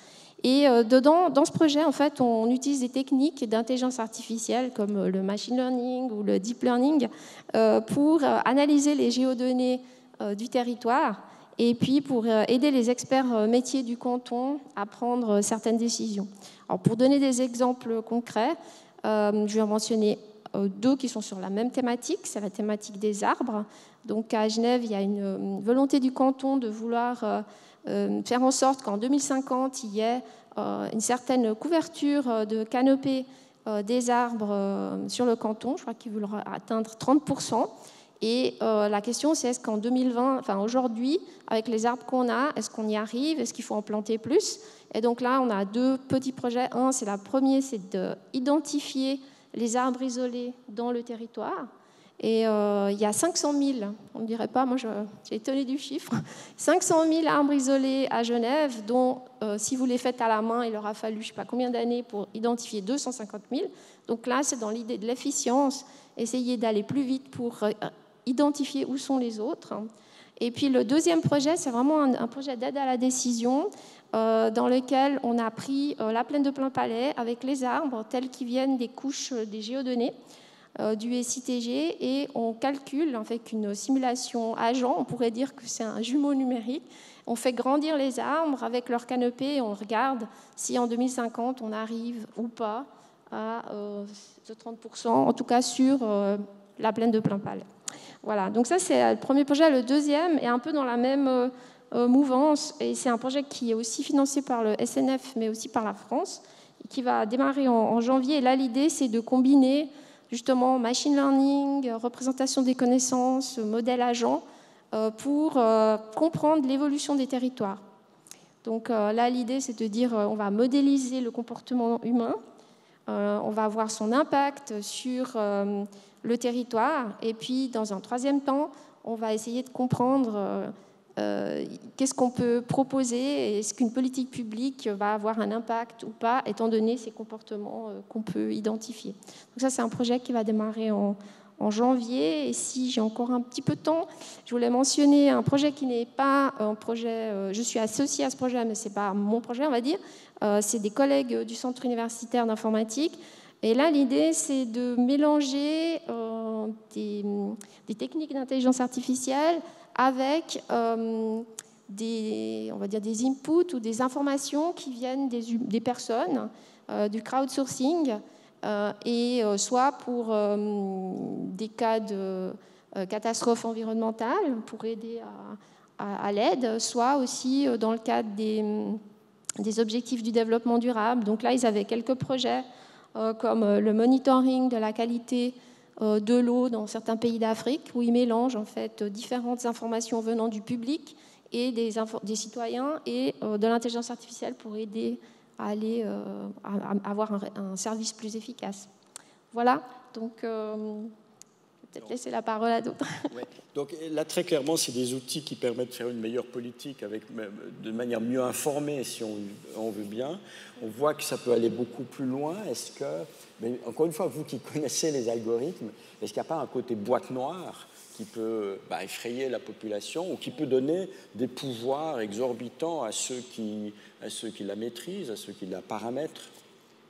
Et euh, dedans, dans ce projet, en fait, on utilise des techniques d'intelligence artificielle comme le machine learning ou le deep learning euh, pour euh, analyser les géodonnées euh, du territoire et puis pour euh, aider les experts euh, métiers du canton à prendre euh, certaines décisions. Alors, pour donner des exemples concrets, euh, je vais en mentionner euh, deux qui sont sur la même thématique, c'est la thématique des arbres. Donc, à Genève, il y a une, une volonté du canton de vouloir... Euh, Euh, faire en sorte qu'en deux mille cinquante, il y ait euh, une certaine couverture euh, de canopée euh, des arbres euh, sur le canton. Je crois qu'ils veulent atteindre trente pour cent. Et euh, la question, c'est est-ce qu'en deux mille vingt, enfin aujourd'hui, avec les arbres qu'on a, est-ce qu'on y arrive? Est-ce qu'il faut en planter plus? Et donc là, on a deux petits projets. Un, c'est la première, c'est d'identifier les arbres isolés dans le territoire. Et euh, il y a cinq cent mille, on ne dirait pas, moi j'ai étonné du chiffre, cinq cent mille arbres isolés à Genève, dont euh, si vous les faites à la main, il aura fallu je ne sais pas combien d'années pour identifier deux cent cinquante mille. Donc là, c'est dans l'idée de l'efficience, essayer d'aller plus vite pour euh, identifier où sont les autres. Et puis le deuxième projet, c'est vraiment un, un projet d'aide à la décision, euh, dans lequel on a pris euh, la plaine de plein palais avec les arbres tels qu'ils viennent des couches euh, des géodonnées du S I T G, et on calcule avec une simulation agent, on pourrait dire que c'est un jumeau numérique, on fait grandir les arbres avec leur canopée et on regarde si en deux mille cinquante on arrive ou pas à euh, trente pour cent, en tout cas sur euh, la plaine de plein palais. Voilà, donc ça c'est le premier projet. Le deuxième est un peu dans la même euh, mouvance, et c'est un projet qui est aussi financé par le S N F mais aussi par la France, qui va démarrer en, en janvier. Et là, l'idée, c'est de combiner justement machine learning, représentation des connaissances, modèle agent, euh, pour euh, comprendre l'évolution des territoires. Donc euh, là, l'idée, c'est de dire euh, on va modéliser le comportement humain, euh, on va voir son impact sur euh, le territoire, et puis dans un troisième temps, on va essayer de comprendre euh, euh, qu'est-ce qu'on peut proposer, est-ce qu'une politique publique va avoir un impact ou pas, étant donné ces comportements euh, qu'on peut identifier. Donc ça, c'est un projet qui va démarrer en, en janvier, et si j'ai encore un petit peu de temps, je voulais mentionner un projet qui n'est pas un projet, euh, je suis associée à ce projet, mais ce n'est pas mon projet, on va dire, euh, c'est des collègues du Centre universitaire d'informatique. Et là, l'idée, c'est de mélanger euh, des, des techniques d'intelligence artificielle avec euh, des, on va dire, des inputs ou des informations qui viennent des, des personnes, euh, du crowdsourcing, euh, et euh, soit pour euh, des cas de euh, catastrophe environnementale, pour aider à, à, à l'aide, soit aussi dans le cadre des, des objectifs du développement durable. Donc là, ils avaient quelques projets comme le monitoring de la qualité de l'eau dans certains pays d'Afrique, où ils mélangent en fait différentes informations venant du public et des, des citoyens et de l'intelligence artificielle pour aider à aller euh, à avoir un, un service plus efficace. Voilà, donc euh, je vais peut-être laisser la parole à d'autres. Ouais. Donc là, très clairement, c'est des outils qui permettent de faire une meilleure politique avec, de manière mieux informée, si on, on veut bien. On voit que ça peut aller beaucoup plus loin. Est-ce que, mais encore une fois, vous qui connaissez les algorithmes, est-ce qu'il n'y a pas un côté boîte noire qui peut bah, effrayer la population ou qui peut donner des pouvoirs exorbitants à ceux qui, à ceux qui la maîtrisent, à ceux qui la paramètrent?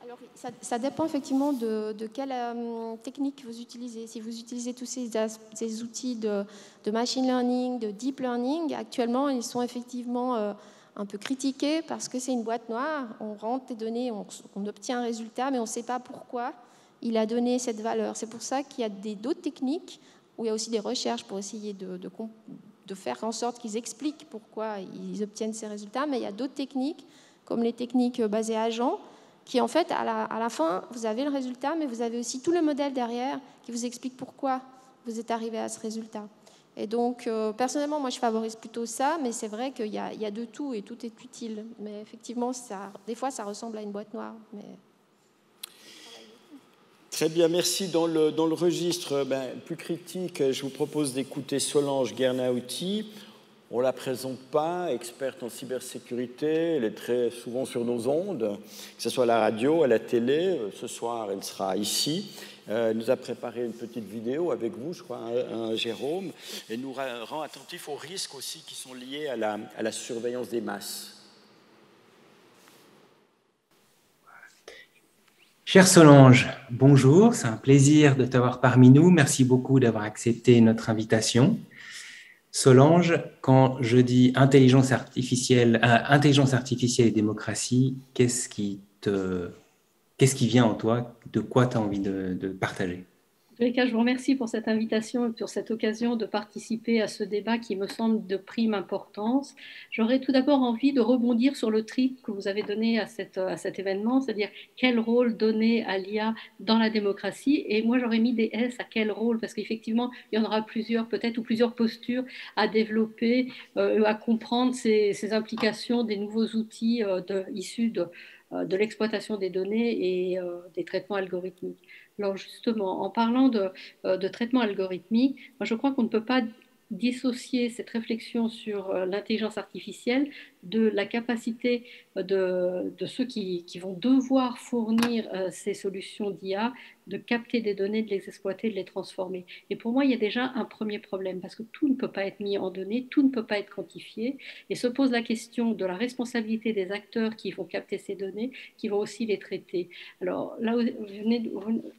Alors, ça, ça dépend effectivement de, de quelle euh, technique vous utilisez. Si vous utilisez tous ces, ces outils de, de machine learning, de deep learning, actuellement, ils sont effectivement euh, un peu critiqués parce que c'est une boîte noire. On rentre des données, on, on obtient un résultat, mais on ne sait pas pourquoi il a donné cette valeur. C'est pour ça qu'il y a d'autres techniques où il y a aussi des recherches pour essayer de, de, de faire en sorte qu'ils expliquent pourquoi ils obtiennent ces résultats. Mais il y a d'autres techniques, comme les techniques basées à agents, qui en fait, à la, à la fin, vous avez le résultat, mais vous avez aussi tout le modèle derrière qui vous explique pourquoi vous êtes arrivé à ce résultat. Et donc, euh, personnellement, moi, je favorise plutôt ça, mais c'est vrai qu'il y a, il y a de tout et tout est utile. Mais effectivement, ça, des fois, ça ressemble à une boîte noire. Mais... Très bien, merci. Dans le, dans le registre ben, plus critique, je vous propose d'écouter Solange Ghernaouti. On ne la présente pas, experte en cybersécurité, elle est très souvent sur nos ondes, que ce soit à la radio, à la télé. Ce soir, elle sera ici. Euh, elle nous a préparé une petite vidéo avec vous, je crois, un, un Jérôme, et nous rend attentifs aux risques aussi qui sont liés à la, à la surveillance des masses. Chère Solange, bonjour, c'est un plaisir de t'avoir parmi nous. Merci beaucoup d'avoir accepté notre invitation. Solange, quand je dis intelligence artificielle, euh, intelligence artificielle et démocratie, qu'est-ce qui te, qu'est-ce qui vient en toi? De quoi tu as envie de, de partager? En tous les cas, je vous remercie pour cette invitation et pour cette occasion de participer à ce débat qui me semble de prime importance. J'aurais tout d'abord envie de rebondir sur le trip que vous avez donné à, cette, à cet événement, c'est-à-dire quel rôle donner à l'I A dans la démocratie. Et moi, j'aurais mis des S à quel rôle, parce qu'effectivement, il y en aura plusieurs peut-être, ou plusieurs postures à développer, euh, à comprendre ces, ces implications des nouveaux outils euh, de, issus de... de l'exploitation des données et euh, des traitements algorithmiques. Alors justement, en parlant de, de traitements algorithmiques, moi je crois qu'on ne peut pas dissocier cette réflexion sur l'intelligence artificielle de la capacité de, de ceux qui, qui vont devoir fournir euh, ces solutions d'I A, de capter des données, de les exploiter, de les transformer. Et pour moi, il y a déjà un premier problème, parce que tout ne peut pas être mis en données, tout ne peut pas être quantifié, et se pose la question de la responsabilité des acteurs qui vont capter ces données, qui vont aussi les traiter. Alors là,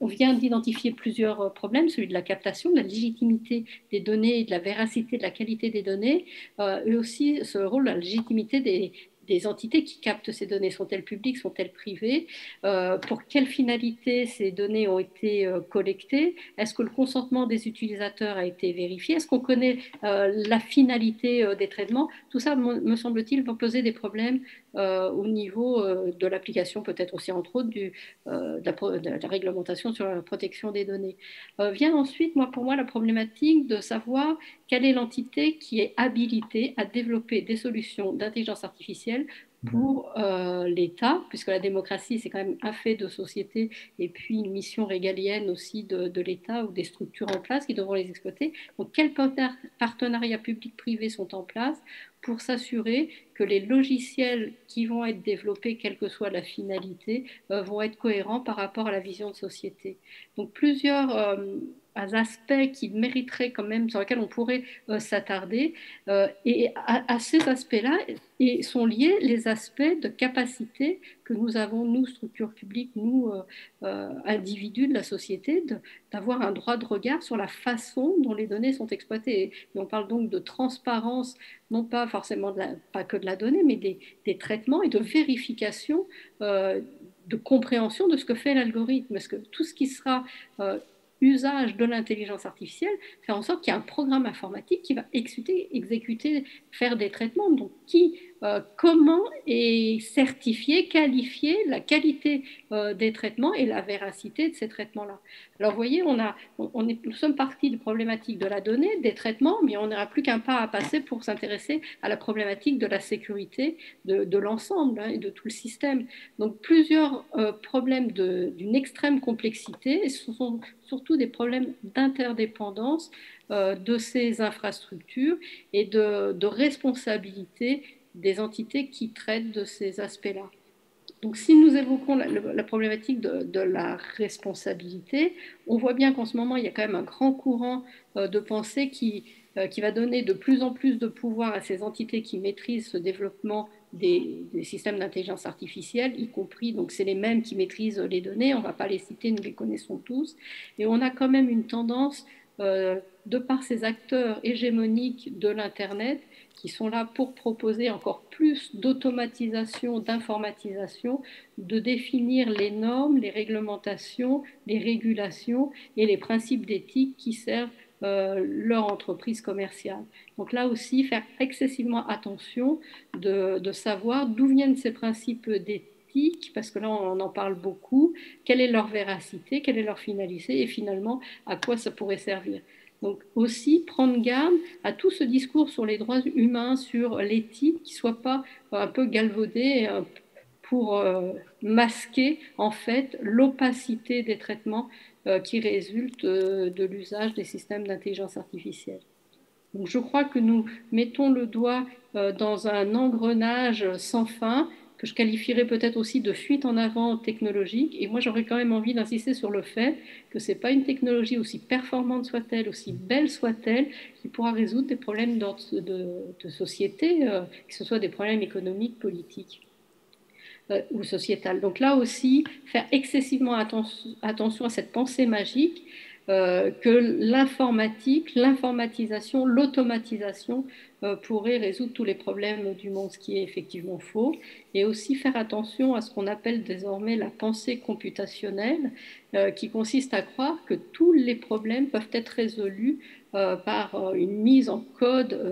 on vient d'identifier plusieurs problèmes, celui de la captation, de la légitimité des données, de la véracité, de la qualité des données, euh, et aussi ce rôle de la légitimité des des entités qui captent ces données. Sont-elles publiques, sont-elles privées? euh, Pour quelle finalité ces données ont été euh, collectées? Est-ce que le consentement des utilisateurs a été vérifié? Est-ce qu'on connaît euh, la finalité euh, des traitements? Tout ça, me semble-t-il, va poser des problèmes euh, au niveau euh, de l'application, peut-être aussi entre autres, du, euh, de, la, de la réglementation sur la protection des données. Euh, vient ensuite, moi, pour moi, la problématique de savoir quelle est l'entité qui est habilitée à développer des solutions d'intelligence artificielle pour euh, l'État, puisque la démocratie, c'est quand même un fait de société et puis une mission régalienne aussi de, de l'État ou des structures en place qui devront les exploiter. Donc, quels partenariats publics-privés sont en place pour s'assurer que les logiciels qui vont être développés, quelle que soit la finalité, euh, vont être cohérents par rapport à la vision de société. Donc, plusieurs... Euh, aspects qui mériteraient quand même, sur lesquels on pourrait euh, s'attarder. Euh, et à, à ces aspects-là et sont liés les aspects de capacité que nous avons, nous, structures publiques, nous, euh, euh, individus de la société, d'avoir un droit de regard sur la façon dont les données sont exploitées. Et on parle donc de transparence, non pas forcément de la, pas que de la donnée, mais des, des traitements et de vérification, euh, de compréhension de ce que fait l'algorithme. Parce que tout ce qui sera... Euh, usage de l'intelligence artificielle, faire en sorte qu'il y a un programme informatique qui va exécuter, exécuter faire des traitements. Donc, qui, euh, comment est certifié, qualifié la qualité euh, des traitements et la véracité de ces traitements-là. Alors, vous voyez, on a, on est, nous sommes partis de problématiques de la donnée, des traitements, mais on n'aura plus qu'un pas à passer pour s'intéresser à la problématique de la sécurité de, de l'ensemble hein, et de tout le système. Donc, plusieurs euh, problèmes d'une extrême complexité, et ce sont surtout des problèmes d'interdépendance euh, de ces infrastructures et de, de responsabilité des entités qui traitent de ces aspects-là. Donc, si nous évoquons la, la problématique de, de la responsabilité, on voit bien qu'en ce moment, il y a quand même un grand courant euh, de pensée qui, euh, qui va donner de plus en plus de pouvoir à ces entités qui maîtrisent ce développement Des, des systèmes d'intelligence artificielle, y compris, donc c'est les mêmes qui maîtrisent les données, on ne va pas les citer, nous les connaissons tous, et on a quand même une tendance, euh, de par ces acteurs hégémoniques de l'Internet, qui sont là pour proposer encore plus d'automatisation, d'informatisation, de définir les normes, les réglementations, les régulations et les principes d'éthique qui servent Euh, leur entreprise commerciale. Donc là aussi, faire excessivement attention de, de savoir d'où viennent ces principes d'éthique, parce que là, on en parle beaucoup, quelle est leur véracité, quelle est leur finalité, et finalement, à quoi ça pourrait servir. Donc aussi, prendre garde à tout ce discours sur les droits humains, sur l'éthique, qui ne soit pas un peu galvaudé pour euh, masquer, en fait, l'opacité des traitements qui résulte de l'usage des systèmes d'intelligence artificielle. Donc, je crois que nous mettons le doigt dans un engrenage sans fin, que je qualifierais peut-être aussi de fuite en avant technologique. Et moi, j'aurais quand même envie d'insister sur le fait que ce n'est pas une technologie, aussi performante soit-elle, aussi belle soit-elle, qui pourra résoudre des problèmes de, de, de société, euh, que ce soit des problèmes économiques, politiques ou sociétale. Donc là aussi, faire excessivement atten attention à cette pensée magique euh, que l'informatique, l'informatisation, l'automatisation euh, pourrait résoudre tous les problèmes du monde, ce qui est effectivement faux, et aussi faire attention à ce qu'on appelle désormais la pensée computationnelle, euh, qui consiste à croire que tous les problèmes peuvent être résolus Euh, par euh, une mise en code euh,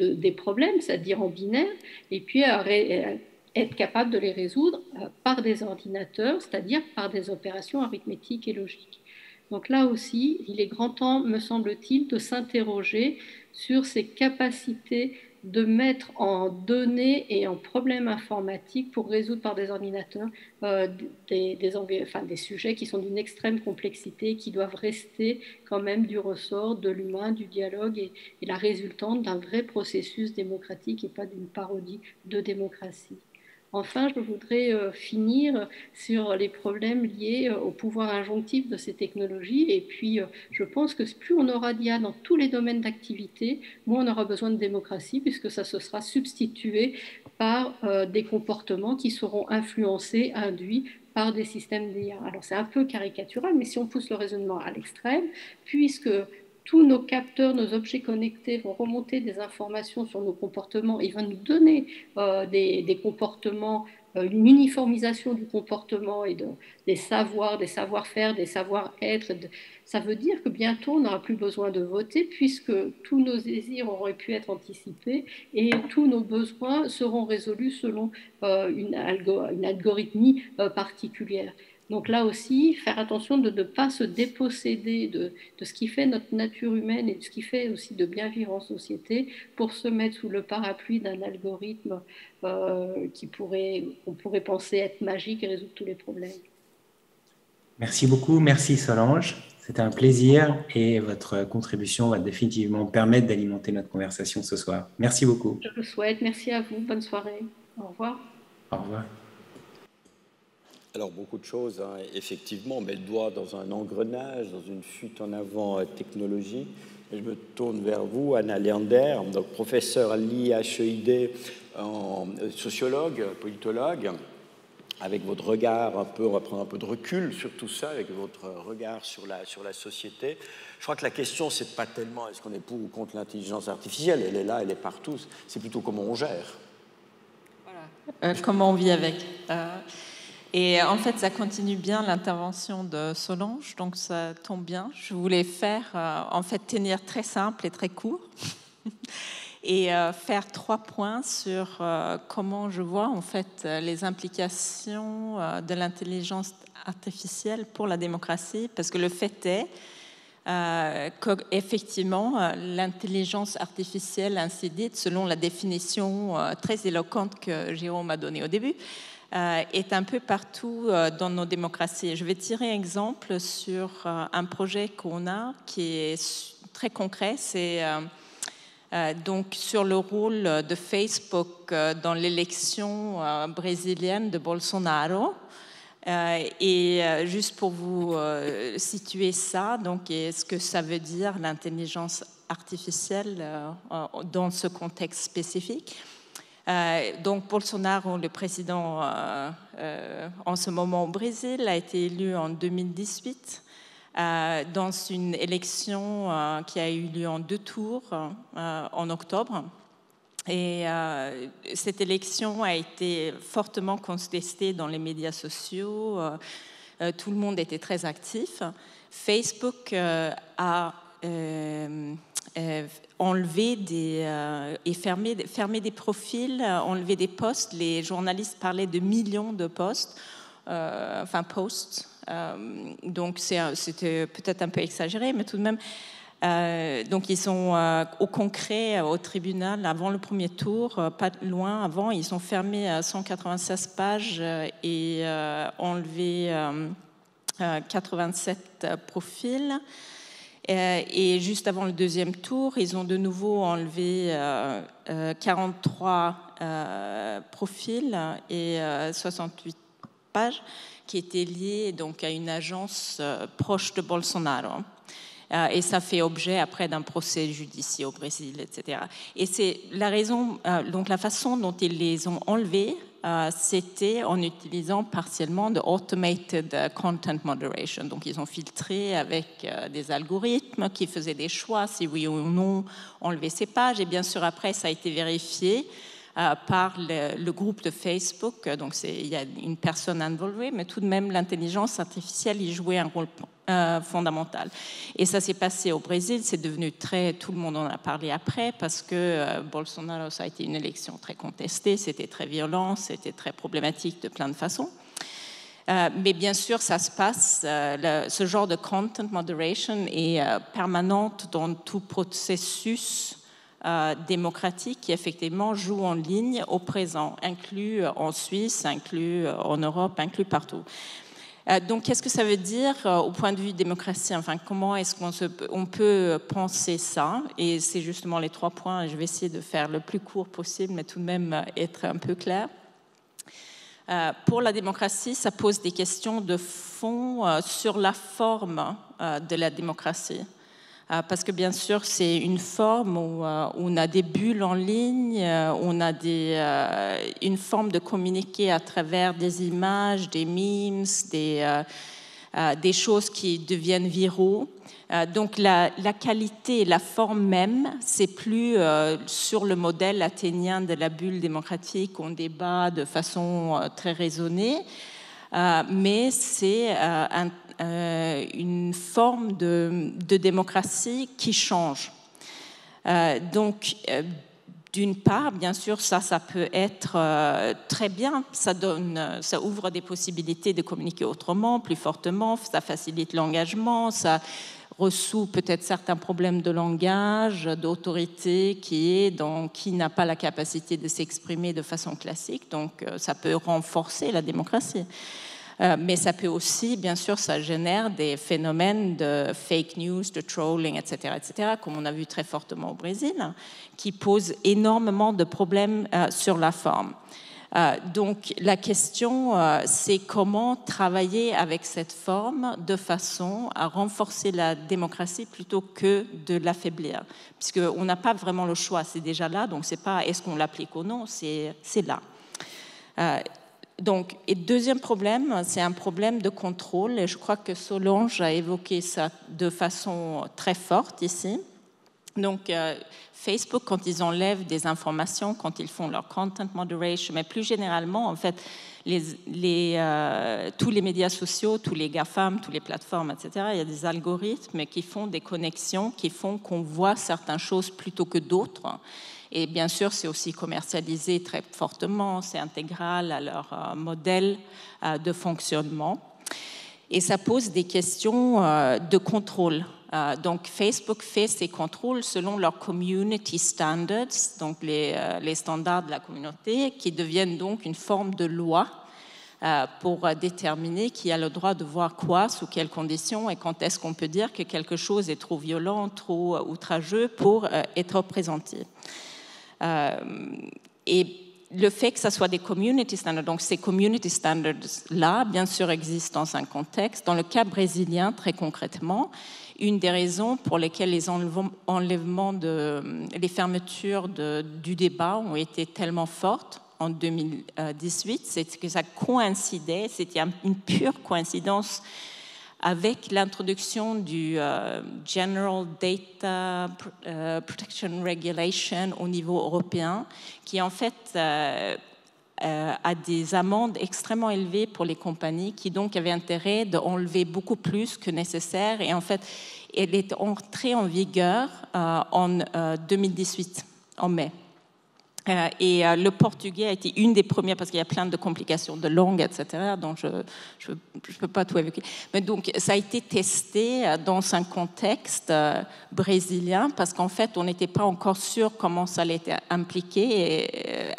de, des problèmes, c'est-à-dire en binaire, et puis à être capable de les résoudre par des ordinateurs, c'est-à-dire par des opérations arithmétiques et logiques. Donc là aussi, il est grand temps, me semble-t-il, de s'interroger sur ces capacités de mettre en données et en problèmes informatiques pour résoudre par des ordinateurs euh, des, des, enfin, des sujets qui sont d'une extrême complexité, qui doivent rester quand même du ressort de l'humain, du dialogue et, et la résultante d'un vrai processus démocratique et pas d'une parodie de démocratie. Enfin, je voudrais finir sur les problèmes liés au pouvoir injonctif de ces technologies. Et puis, je pense que plus on aura d'I A dans tous les domaines d'activité, moins on aura besoin de démocratie, puisque ça se sera substitué par des comportements qui seront influencés, induits par des systèmes d'I A. Alors, c'est un peu caricatural, mais si on pousse le raisonnement à l'extrême, puisque tous nos capteurs, nos objets connectés vont remonter des informations sur nos comportements et vont nous donner euh, des, des comportements une uniformisation du comportement et de, des savoirs, des savoir-faire, des savoir-être. Ça veut dire que bientôt, on n'aura plus besoin de voter puisque tous nos désirs auraient pu être anticipés et tous nos besoins seront résolus selon euh, une, algo, une algorithmie euh, particulière. Donc là aussi, faire attention de ne pas se déposséder de, de ce qui fait notre nature humaine et de ce qui fait aussi de bien vivre en société pour se mettre sous le parapluie d'un algorithme euh, qui pourrait, on pourrait penser être magique et résoudre tous les problèmes. Merci beaucoup, merci Solange. C'était un plaisir et votre contribution va définitivement permettre d'alimenter notre conversation ce soir. Merci beaucoup. Je le souhaite, merci à vous, bonne soirée. Au revoir. Au revoir. Alors, beaucoup de choses, hein, effectivement, on met le doigt dans un engrenage, dans une fuite en avant technologique. Et je me tourne vers vous, Anna Leander, donc professeure à l'I H E I D, sociologue, politologue, avec votre regard, un peu, on va prendre un peu de recul sur tout ça, avec votre regard sur la, sur la société. Je crois que la question, ce n'est pas tellement est-ce qu'on est pour ou contre l'intelligence artificielle, elle est là, elle est partout, c'est plutôt comment on gère. Voilà, euh, comment on vit avec. Euh... Et en fait, ça continue bien l'intervention de Solange, donc ça tombe bien. Je voulais faire, euh, en fait, tenir très simple et très court et euh, faire trois points sur euh, comment je vois, en fait, les implications euh, de l'intelligence artificielle pour la démocratie, parce que le fait est euh, qu'effectivement, l'intelligence artificielle, ainsi dite, selon la définition euh, très éloquente que Jérôme a donnée au début, est un peu partout dans nos démocraties. Je vais tirer un exemple sur un projet qu'on a qui est très concret, c'est donc sur le rôle de Facebook dans l'élection brésilienne de Bolsonaro. Et juste pour vous situer ça, donc, et ce que ça veut dire l'intelligence artificielle dans ce contexte spécifique. Euh, donc Bolsonaro, le président euh, euh, en ce moment au Brésil, a été élu en deux mille dix-huit euh, dans une élection euh, qui a eu lieu en deux tours euh, en octobre. Et euh, cette élection a été fortement contestée dans les médias sociaux. Euh, euh, tout le monde était très actif. Facebook euh, a... Euh, euh, enlever des, euh, et fermer, fermer des profils, enlever des postes. Les journalistes parlaient de millions de postes, euh, enfin posts. Euh, donc c'était peut-être un peu exagéré, mais tout de même. Euh, donc ils sont euh, au concret, au tribunal, avant le premier tour, euh, pas loin avant, ils ont fermé cent quatre-vingt-seize pages et euh, enlevé euh, quatre-vingt-sept profils. Et juste avant le deuxième tour, ils ont de nouveau enlevé quarante-trois profils et soixante-huit pages qui étaient liées donc à une agence proche de Bolsonaro. Et ça fait objet après d'un procès judiciaire au Brésil, et cetera. Et c'est la raison, donc la façon dont ils les ont enlevés, c'était en utilisant partiellement de automated content moderation. Donc, ils ont filtré avec des algorithmes qui faisaient des choix, si oui ou non, enlever ces pages. Et bien sûr, après, ça a été vérifié euh, par le, le groupe de Facebook. Donc, il y a une personne involvée, mais tout de même, l'intelligence artificielle y jouait un rôle euh, fondamental. Et ça s'est passé au Brésil. C'est devenu très... Tout le monde en a parlé après, parce que euh, Bolsonaro, ça a été une élection très contestée. C'était très violent, c'était très problématique de plein de façons. Euh, mais bien sûr, ça se passe, euh, le, ce genre de content moderation est euh, permanente dans tout processus euh, démocratique qui effectivement joue en ligne au présent, inclus en Suisse, inclus en Europe, inclus partout. Euh, donc, qu'est-ce que ça veut dire euh, au point de vue démocratie? Enfin, comment est-ce qu'on on peut penser ça? Et c'est justement les trois points. Je vais essayer de faire le plus court possible, mais tout de même être un peu clair. Euh, pour la démocratie, ça pose des questions de fond euh, sur la forme euh, de la démocratie. Euh, parce que bien sûr, c'est une forme où euh, on a des bulles en ligne, euh, on a des, euh, une forme de communiquer à travers des images, des memes, des, euh, euh, des choses qui deviennent viraux. Euh, donc la, la qualité et la forme même, c'est plus euh, sur le modèle athénien de la bulle démocratique, on débat de façon euh, très raisonnée, euh, mais c'est euh, un, euh, une forme de, de démocratie qui change. Euh, donc euh, D'une part, bien sûr, ça, ça peut être euh, très bien, ça, donne, ça ouvre des possibilités de communiquer autrement, plus fortement, ça facilite l'engagement, ça ressout peut-être certains problèmes de langage, d'autorité qui est dans, qui n'a pas la capacité de s'exprimer de façon classique, donc euh, ça peut renforcer la démocratie. Euh, mais ça peut aussi, bien sûr, ça génère des phénomènes de fake news, de trolling, et cetera, et cetera, comme on a vu très fortement au Brésil, hein, qui posent énormément de problèmes euh, sur la forme. Euh, donc, la question, euh, c'est comment travailler avec cette forme de façon à renforcer la démocratie plutôt que de l'affaiblir, puisqu'on n'a pas vraiment le choix, c'est déjà là, donc c'est pas est-ce qu'on l'applique ou non, c'est là. Euh, Donc, et deuxième problème, c'est un problème de contrôle, et je crois que Solange a évoqué ça de façon très forte ici. Donc, euh, Facebook, quand ils enlèvent des informations, quand ils font leur content moderation, mais plus généralement, en fait, les, les, euh, tous les médias sociaux, tous les GAFAM, toutes les plateformes, et cetera, il y a des algorithmes qui font des connexions, qui font qu'on voit certaines choses plutôt que d'autres. Et bien sûr, c'est aussi commercialisé très fortement, c'est intégral à leur modèle de fonctionnement. Et ça pose des questions de contrôle. Donc, Facebook fait ses contrôles selon leurs community standards, donc les, les standards de la communauté, qui deviennent donc une forme de loi pour déterminer qui a le droit de voir quoi, sous quelles conditions, et quand est-ce qu'on peut dire que quelque chose est trop violent, trop outrageux pour être présenté. Euh, et le fait que ce soit des community standards, donc ces community standards-là, bien sûr, existent dans un contexte. Dans le cas brésilien, très concrètement, une des raisons pour lesquelles les enlèvements, de, les fermetures de, du débat ont été tellement fortes en deux mille dix-huit, c'est que ça coïncidait, c'était une pure coïncidence avec l'introduction du euh, General Data Protection Regulation au niveau européen, qui en fait euh, euh, a des amendes extrêmement élevées pour les compagnies, qui donc avaient intérêt d'enlever beaucoup plus que nécessaire, et en fait, elle est entrée en vigueur euh, en euh, deux mille dix-huit, en mai. Euh, et euh, le portugais a été une des premières, parce qu'il y a plein de complications de langue, et cetera, donc je ne peux pas tout évoquer. Mais donc, ça a été testé euh, dans un contexte euh, brésilien, parce qu'en fait, on n'était pas encore sûr comment ça allait être impliqué, et euh,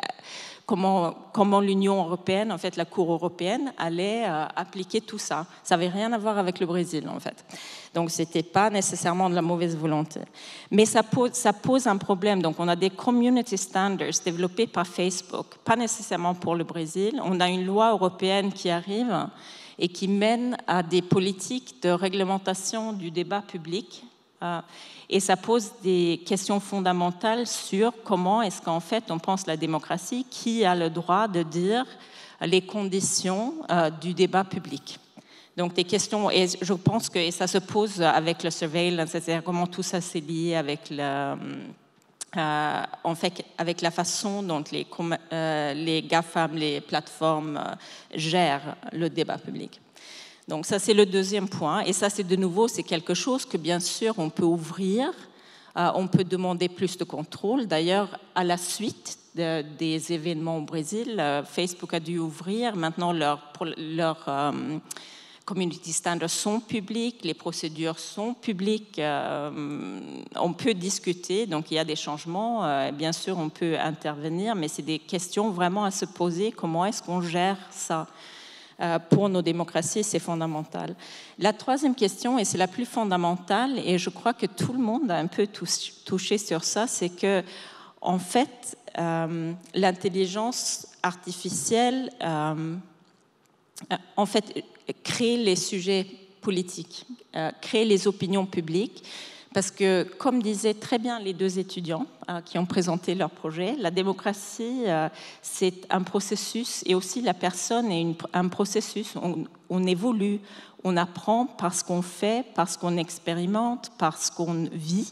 comment, comment l'Union européenne, en fait, la Cour européenne, allait euh, appliquer tout ça. Ça n'avait rien à voir avec le Brésil, en fait. Donc, ce n'était pas nécessairement de la mauvaise volonté. Mais ça pose, ça pose un problème. Donc, on a des community standards développés par Facebook, pas nécessairement pour le Brésil. On a une loi européenne qui arrive et qui mène à des politiques de réglementation du débat public. Euh, et ça pose des questions fondamentales sur comment est-ce qu'en fait on pense la démocratie, qui a le droit de dire les conditions euh, du débat public. Donc des questions, et je pense que et ça se pose avec le surveillance, c'est-à-dire comment tout ça s'est lié avec, le, euh, en fait, avec la façon dont les, euh, les GAFAM, les plateformes euh, gèrent le débat public. Donc ça c'est le deuxième point, et ça c'est de nouveau, c'est quelque chose que bien sûr on peut ouvrir, euh, on peut demander plus de contrôle. D'ailleurs à la suite de, des événements au Brésil, euh, Facebook a dû ouvrir maintenant leur... leur euh, community standards sont publics, les procédures sont publiques, euh, on peut discuter, donc il y a des changements, euh, bien sûr on peut intervenir, mais c'est des questions vraiment à se poser, comment est-ce qu'on gère ça euh, pour nos démocraties, c'est fondamental. La troisième question, et c'est la plus fondamentale, et je crois que tout le monde a un peu touché sur ça, c'est que, en fait, euh, l'intelligence artificielle, euh, en fait, créer les sujets politiques, euh, créer les opinions publiques, Parce que, comme disaient très bien les deux étudiants euh, qui ont présenté leur projet, la démocratie, euh, c'est un processus, et aussi la personne est une, un processus. On, on évolue, on apprend parce qu'on fait, parce qu'on expérimente, parce qu'on vit.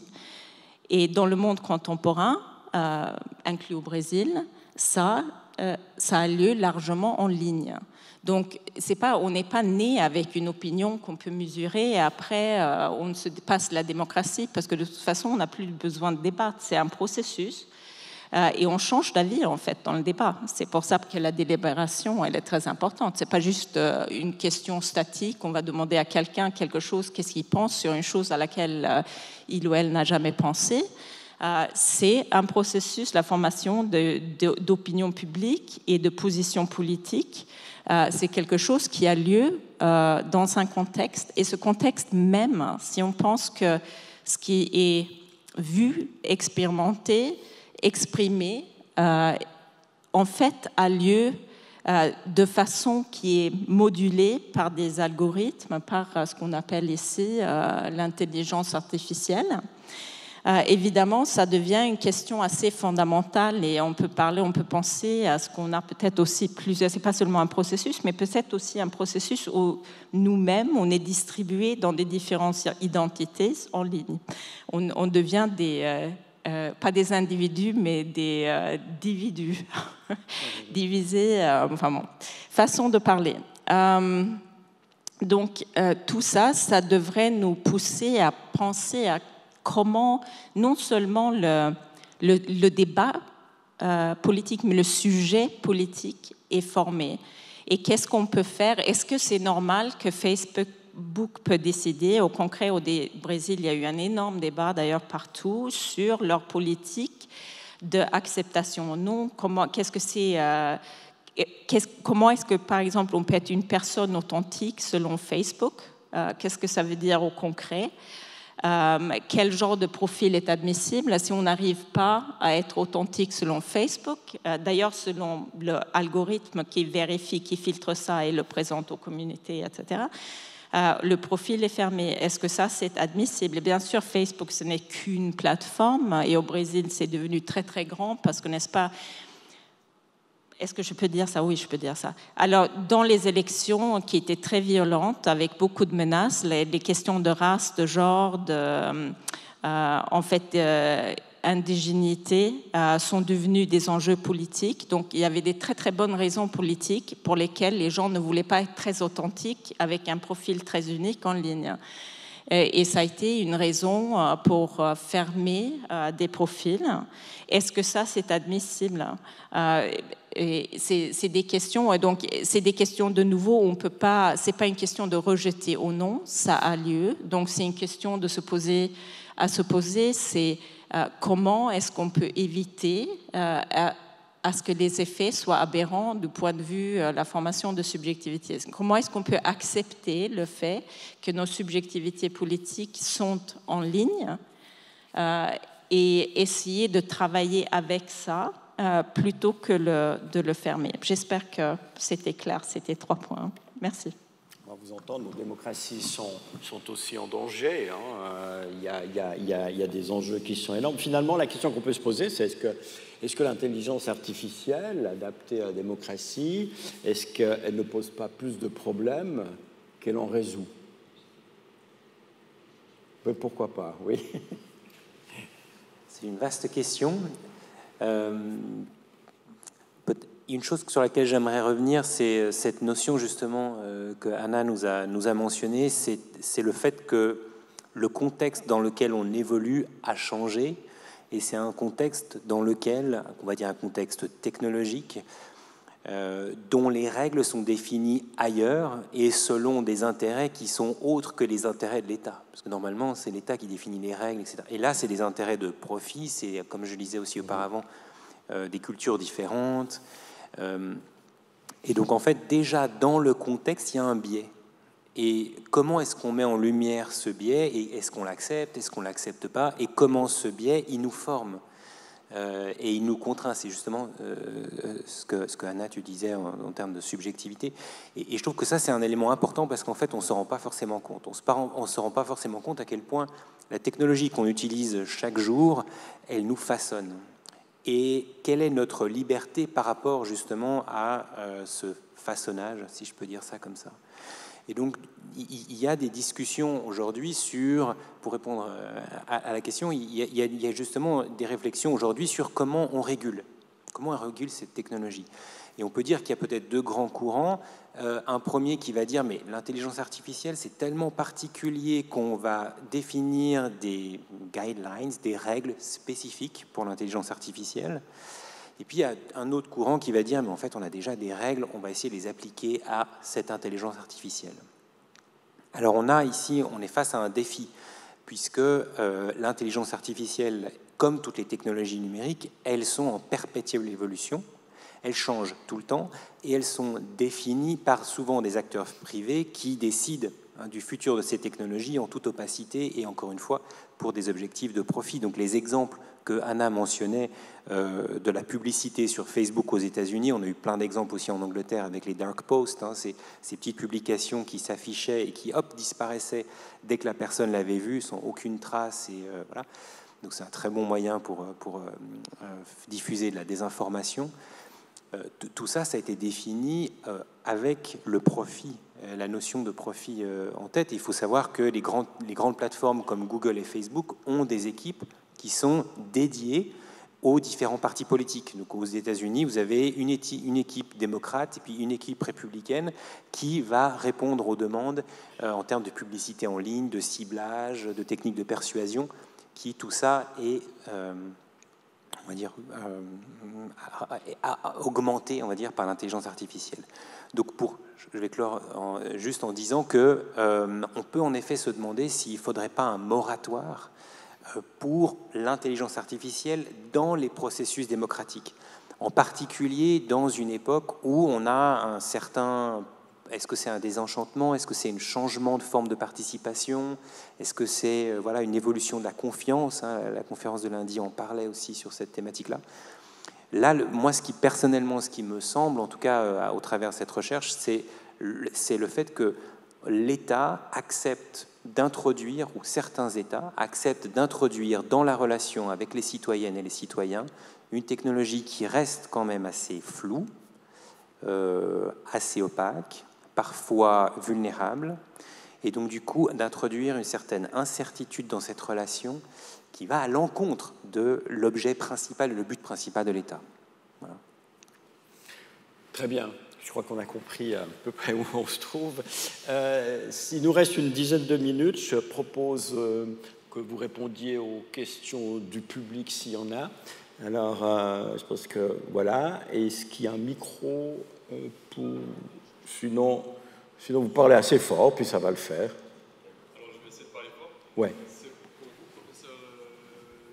Et dans le monde contemporain, euh, inclus au Brésil, ça, euh, ça a lieu largement en ligne. Donc, c'est pas, on n'est pas né avec une opinion qu'on peut mesurer et après, euh, on se dépasse la démocratie parce que de toute façon, on n'a plus besoin de débattre. C'est un processus euh, et on change d'avis, en fait, dans le débat. C'est pour ça que la délibération, elle est très importante. Ce n'est pas juste euh, une question statique. On va demander à quelqu'un quelque chose, qu'est-ce qu'il pense sur une chose à laquelle euh, il ou elle n'a jamais pensé. Euh, c'est un processus, la formation de, de, d'opinion publique et de position politique. Euh, c'est quelque chose qui a lieu euh, dans un contexte, et ce contexte même, si on pense que ce qui est vu, expérimenté, exprimé, euh, en fait a lieu euh, de façon qui est modulée par des algorithmes, par euh, ce qu'on appelle ici euh, l'intelligence artificielle. Euh, évidemment, ça devient une question assez fondamentale et on peut parler, on peut penser à ce qu'on a peut-être aussi plusieurs, c'est pas seulement un processus, mais peut-être aussi un processus où nous-mêmes, on est distribués dans des différentes identités en ligne. On, on devient des, euh, euh, pas des individus, mais des euh, dividus, divisés, euh, enfin bon, façon de parler. Euh, donc, euh, tout ça, ça devrait nous pousser à penser à comment non seulement le, le, le débat euh, politique, mais le sujet politique est formé. Et qu'est-ce qu'on peut faire? Est-ce que c'est normal que Facebook peut décider? Au Congrès au Brésil, il y a eu un énorme débat, d'ailleurs partout, sur leur politique d'acceptation ou non. Comment, qu'est-ce que c'est, euh, qu'est-ce, comment est-ce que, par exemple, on peut être une personne authentique selon Facebook? euh, Qu'est-ce que ça veut dire au Congrès? Euh, quel genre de profil est admissible si on n'arrive pas à être authentique selon Facebook, euh, d'ailleurs selon l'algorithme qui vérifie, qui filtre ça et le présente aux communautés, et cetera. Euh, le profil est fermé. Est-ce que ça, c'est admissible? Et bien sûr, Facebook, ce n'est qu'une plateforme et au Brésil, c'est devenu très, très grand parce que, n'est-ce pas, est-ce que je peux dire ça? Oui, je peux dire ça. Alors, dans les élections qui étaient très violentes, avec beaucoup de menaces, les, les questions de race, de genre, de, euh, en fait, euh, indigénité, euh, sont devenues des enjeux politiques. Donc, il y avait des très, très bonnes raisons politiques pour lesquelles les gens ne voulaient pas être très authentiques avec un profil très unique en ligne. Et ça a été une raison pour fermer des profils. Est-ce que ça, c'est admissible? C'est, c'est des questions. Donc, c'est des questions de nouveau. On peut pas. C'est pas une question de rejeter ou non. Ça a lieu. Donc, c'est une question de se poser. À se poser, c'est euh, comment est-ce qu'on peut éviter euh, à, à ce que les effets soient aberrants du point de vue euh, la formation de subjectivité. Comment est-ce qu'on peut accepter le fait que nos subjectivités politiques sont en ligne euh, et essayer de travailler avec ça euh, plutôt que le, de le fermer. J'espère que c'était clair, c'était trois points. Merci. On va vous entendre, nos démocraties sont, sont aussi en danger. Hein. Il y a, il y a, il y a, il y a des enjeux qui sont énormes. Finalement, la question qu'on peut se poser, c'est est-ce que Est-ce que l'intelligence artificielle, adaptée à la démocratie, est-ce qu'elle ne pose pas plus de problèmes qu'elle en résout? Mais pourquoi pas, oui. C'est une vaste question. Euh, une chose sur laquelle j'aimerais revenir, c'est cette notion justement euh, que Anna nous a, nous a mentionnée, c'est, c'est le fait que le contexte dans lequel on évolue a changé. Et c'est un contexte dans lequel, on va dire un contexte technologique, euh, dont les règles sont définies ailleurs et selon des intérêts qui sont autres que les intérêts de l'État. Parce que normalement, c'est l'État qui définit les règles, et cetera. Et là, c'est des intérêts de profit, c'est, comme je le disais aussi auparavant, euh, des cultures différentes. Euh, et donc, en fait, déjà, dans le contexte, il y a un biais. Et comment est-ce qu'on met en lumière ce biais? Et est-ce qu'on l'accepte? Est-ce qu'on ne l'accepte pas? Et comment ce biais, il nous forme? Euh, et il nous contraint, c'est justement euh, ce, que, ce que Anna, tu disais en, en termes de subjectivité. Et, et je trouve que ça, c'est un élément important parce qu'en fait, on ne se rend pas forcément compte. On se parent, on se rend pas forcément compte à quel point la technologie qu'on utilise chaque jour, elle nous façonne. Et quelle est notre liberté par rapport justement à euh, ce façonnage, si je peux dire ça comme ça. Et donc, il y, y a des discussions aujourd'hui sur, pour répondre à, à la question, il y, y, y a justement des réflexions aujourd'hui sur comment on régule, comment on régule cette technologie. Et on peut dire qu'il y a peut-être deux grands courants. Euh, un premier qui va dire, mais l'intelligence artificielle, c'est tellement particulier qu'on va définir des guidelines, des règles spécifiques pour l'intelligence artificielle. Et puis, il y a un autre courant qui va dire, mais en fait, on a déjà des règles, on va essayer de les appliquer à cette intelligence artificielle. Alors, on a ici, on est face à un défi, puisque euh, l'intelligence artificielle, comme toutes les technologies numériques, elles sont en perpétuelle évolution, elles changent tout le temps, et elles sont définies par souvent des acteurs privés qui décident hein, du futur de ces technologies en toute opacité, et encore une fois, pour des objectifs de profit. Donc, les exemples que Anna mentionnait euh, de la publicité sur Facebook aux États-Unis. On a eu plein d'exemples aussi en Angleterre avec les dark posts, hein, ces, ces petites publications qui s'affichaient et qui, hop, disparaissaient dès que la personne l'avait vue, sans aucune trace. Et, euh, voilà. Donc c'est un très bon moyen pour, pour euh, euh, diffuser de la désinformation. Euh, tout ça, ça a été défini euh, avec le profit, euh, la notion de profit euh, en tête. Et il faut savoir que les, grands, les grandes plateformes comme Google et Facebook ont des équipes qui sont dédiés aux différents partis politiques. Donc aux États-Unis, vous avez une équipe démocrate et puis une équipe républicaine qui va répondre aux demandes euh, en termes de publicité en ligne, de ciblage, de techniques de persuasion, qui tout ça est, euh, on va dire, euh, a, a augmenté, on va dire, par l'intelligence artificielle. Donc pour, je vais clore en, juste en disant que euh, on peut en effet se demander s'il ne faudrait pas un moratoire pour l'intelligence artificielle dans les processus démocratiques, en particulier dans une époque où on a un certain... Est-ce que c'est un désenchantement? Est-ce que c'est un changement de forme de participation? Est-ce que c'est voilà, une évolution de la confiance, hein? La conférence de lundi en parlait aussi sur cette thématique-là. Là, le, moi, ce qui, personnellement, ce qui me semble, en tout cas euh, au travers de cette recherche, c'est le fait que l'État accepte d'introduire, ou certains États acceptent d'introduire dans la relation avec les citoyennes et les citoyens une technologie qui reste quand même assez floue, euh, assez opaque, parfois vulnérable, et donc du coup d'introduire une certaine incertitude dans cette relation qui va à l'encontre de l'objet principal, le but principal de l'État. Voilà. Très bien. Je crois qu'on a compris à peu près où on se trouve. Euh, S'il nous reste une dizaine de minutes, je propose euh, que vous répondiez aux questions du public s'il y en a. Alors, euh, je pense que voilà. Est-ce qu'il y a un micro euh, pour... Sinon, sinon, vous parlez assez fort, puis ça va le faire. Alors, je vais essayer de parler fort. Oui. C'est pour vous, professeur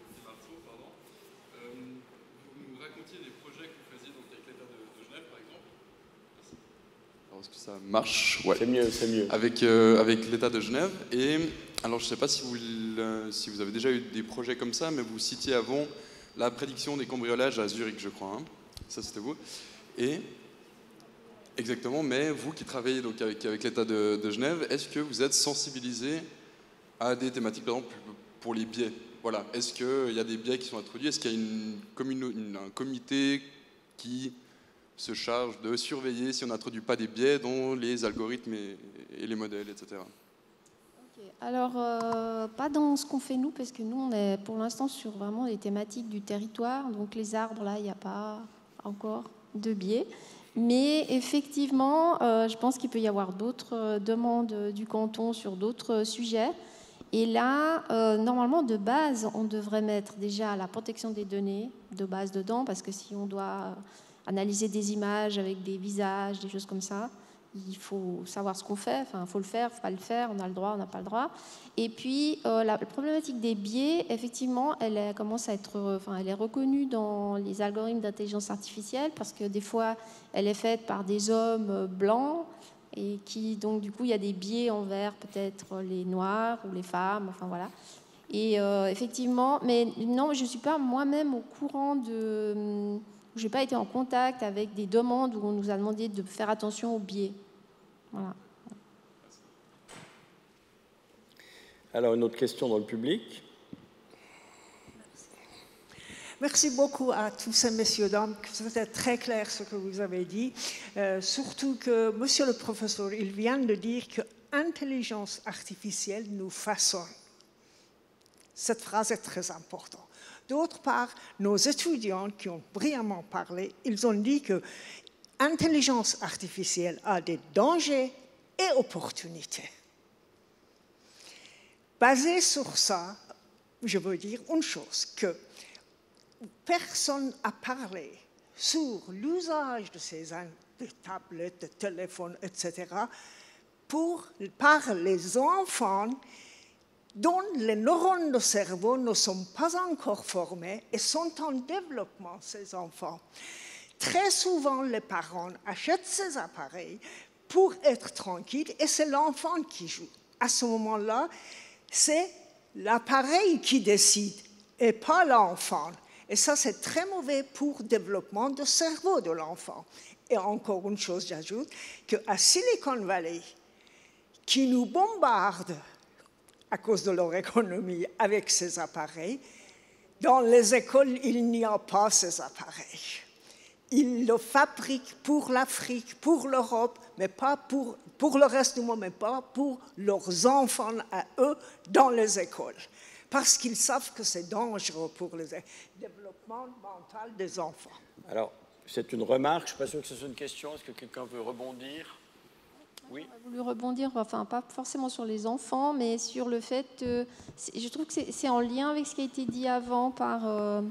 Di Marzo, pardon. Euh, vous nous racontiez des projets que vous faisiez donc, avec l'État de, de Genève, par exemple. Est-ce que ça marche? Ouais. C'est mieux, c'est mieux. Avec, euh, avec l'État de Genève. Et alors, je ne sais pas si vous, euh, si vous avez déjà eu des projets comme ça, mais vous citiez avant la prédiction des cambriolages à Zurich, je crois. Hein. Ça, c'était vous. Et exactement, mais vous qui travaillez donc avec, avec l'État de, de Genève, est-ce que vous êtes sensibilisé à des thématiques, par exemple, pour les biais? Voilà. Est-ce qu'il y a des biais qui sont introduits? Est-ce qu'il y a une, une, un comité qui se charge de surveiller si on n'introduit pas des biais dans les algorithmes et, et les modèles, et cetera. Okay. Alors, euh, pas dans ce qu'on fait nous, parce que nous, on est pour l'instant sur vraiment des thématiques du territoire. Donc, les arbres, là, il n'y a pas encore de biais. Mais effectivement, euh, je pense qu'il peut y avoir d'autres euh, demandes du canton sur d'autres euh, sujets. Et là, euh, normalement, de base, on devrait mettre déjà la protection des données de base dedans, parce que si on doit... Euh, analyser des images avec des visages, des choses comme ça. Il faut savoir ce qu'on fait. Enfin, il faut le faire, il ne faut pas le faire. On a le droit, on n'a pas le droit. Et puis, euh, la problématique des biais, effectivement, elle est, commence à être, enfin, elle est reconnue dans les algorithmes d'intelligence artificielle parce que des fois, elle est faite par des hommes blancs et qui, donc, du coup, il y a des biais envers peut-être les noirs ou les femmes. Enfin, voilà. Et euh, effectivement, mais non, je ne suis pas moi-même au courant de... Je n'ai pas été en contact avec des demandes où on nous a demandé de faire attention aux biais. Voilà. Alors, une autre question dans le public. Merci beaucoup à tous ces messieurs, dames. C'était très clair ce que vous avez dit. Euh, surtout que, monsieur le professeur, il vient de dire que l'intelligence artificielle nous façonne. Cette phrase est très importante. D'autre part, nos étudiants qui ont brillamment parlé, ils ont dit que l'intelligence artificielle a des dangers et opportunités. Basé sur ça, je veux dire une chose, que personne n'a parlé sur l'usage de ces de tablettes, de téléphones, et cetera, pour, par les enfants dont les neurones de cerveau ne sont pas encore formés et sont en développement, ces enfants. Très souvent, les parents achètent ces appareils pour être tranquilles et c'est l'enfant qui joue. À ce moment-là, c'est l'appareil qui décide et pas l'enfant. Et ça, c'est très mauvais pour le développement du cerveau de l'enfant. Et encore une chose, j'ajoute, qu'à Silicon Valley, qui nous bombarde à cause de leur économie avec ces appareils. Dans les écoles, il n'y a pas ces appareils. Ils le fabriquent pour l'Afrique, pour l'Europe, mais pas pour, pour le reste du monde, mais pas pour leurs enfants à eux dans les écoles. Parce qu'ils savent que c'est dangereux pour le développement mental des enfants. Alors, c'est une remarque, je ne suis pas sûr que ce soit une question. Est-ce que quelqu'un veut rebondir ? Oui. On a voulu rebondir, enfin pas forcément sur les enfants, mais sur le fait, euh, je trouve que c'est en lien avec ce qui a été dit avant par euh,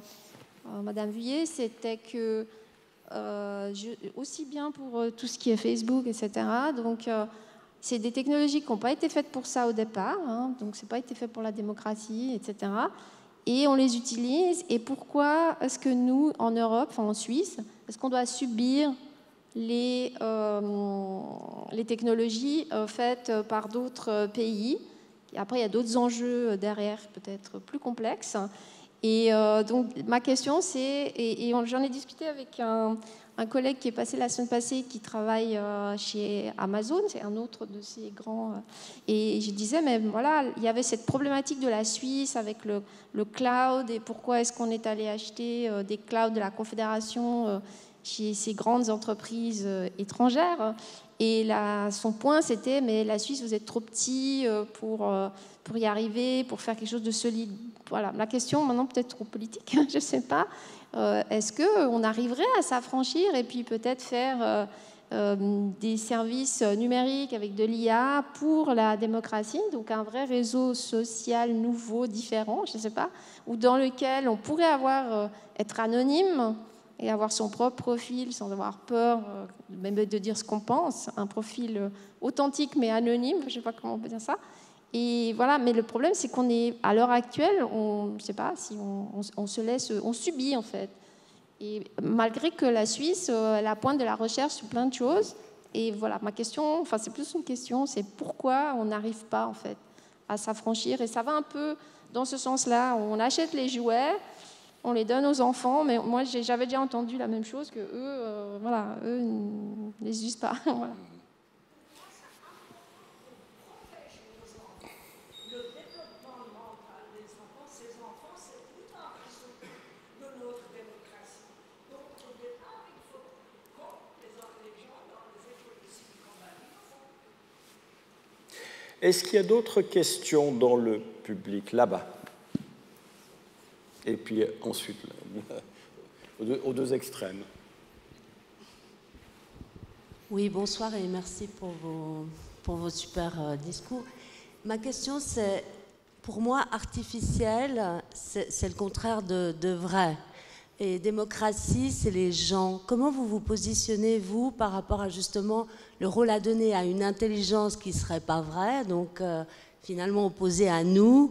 euh, Madame Vullier, c'était que, euh, je, aussi bien pour euh, tout ce qui est Facebook, et cetera, donc euh, c'est des technologies qui n'ont pas été faites pour ça au départ, hein, donc ce n'a pas été fait pour la démocratie, et cetera, et on les utilise, et pourquoi est-ce que nous, en Europe, enfin en Suisse, est-ce qu'on doit subir Les, euh, les technologies euh, faites par d'autres euh, pays. Après, il y a d'autres enjeux derrière, peut-être plus complexes. Et euh, donc, ma question, c'est, et, et j'en ai discuté avec un, un collègue qui est passé la semaine passée, qui travaille euh, chez Amazon, c'est un autre de ces grands. Euh, et je disais, mais voilà, il y avait cette problématique de la Suisse avec le, le cloud, et pourquoi est-ce qu'on est allé acheter euh, des clouds de la Confédération euh, chez ces grandes entreprises étrangères. Et là, son point, c'était, mais la Suisse, vous êtes trop petit pour, pour y arriver, pour faire quelque chose de solide. Voilà, la question, maintenant, peut-être trop politique, je ne sais pas. Euh, est-ce qu'on arriverait à s'affranchir et puis peut-être faire euh, euh, des services numériques avec de l'I A pour la démocratie, donc un vrai réseau social nouveau, différent, je ne sais pas, ou dans lequel on pourrait avoir, euh, être anonyme, et avoir son propre profil sans avoir peur même de dire ce qu'on pense, un profil authentique mais anonyme, je ne sais pas comment on peut dire ça. Et voilà, mais le problème c'est qu'on est, à l'heure actuelle, on ne sais pas si on, on, on se laisse, on subit en fait. Et malgré que la Suisse, elle a pointe de la recherche sur plein de choses, et voilà, ma question, enfin c'est plus une question, c'est pourquoi on n'arrive pas en fait à s'affranchir, et ça va un peu dans ce sens-là, on achète les jouets, on les donne aux enfants, mais moi j'avais déjà entendu la même chose que eux, euh, voilà, eux ne les usent pas. Voilà. Le développement mental des enfants, ces enfants, c'est plus tard qui s'occupent de notre démocratie. Donc au départ, il faut que les gens dans les écoles de civilisation. Est-ce qu'il y a d'autres questions dans le public là-bas? Et puis ensuite, là, aux, deux, aux deux extrêmes. Oui, bonsoir et merci pour vos, pour vos super euh, discours. Ma question, c'est, pour moi, artificiel, c'est le contraire de, de vrai. Et démocratie, c'est les gens. Comment vous vous positionnez, vous, par rapport à, justement, le rôle à donner à une intelligence qui ne serait pas vraie, donc euh, finalement opposée à nous?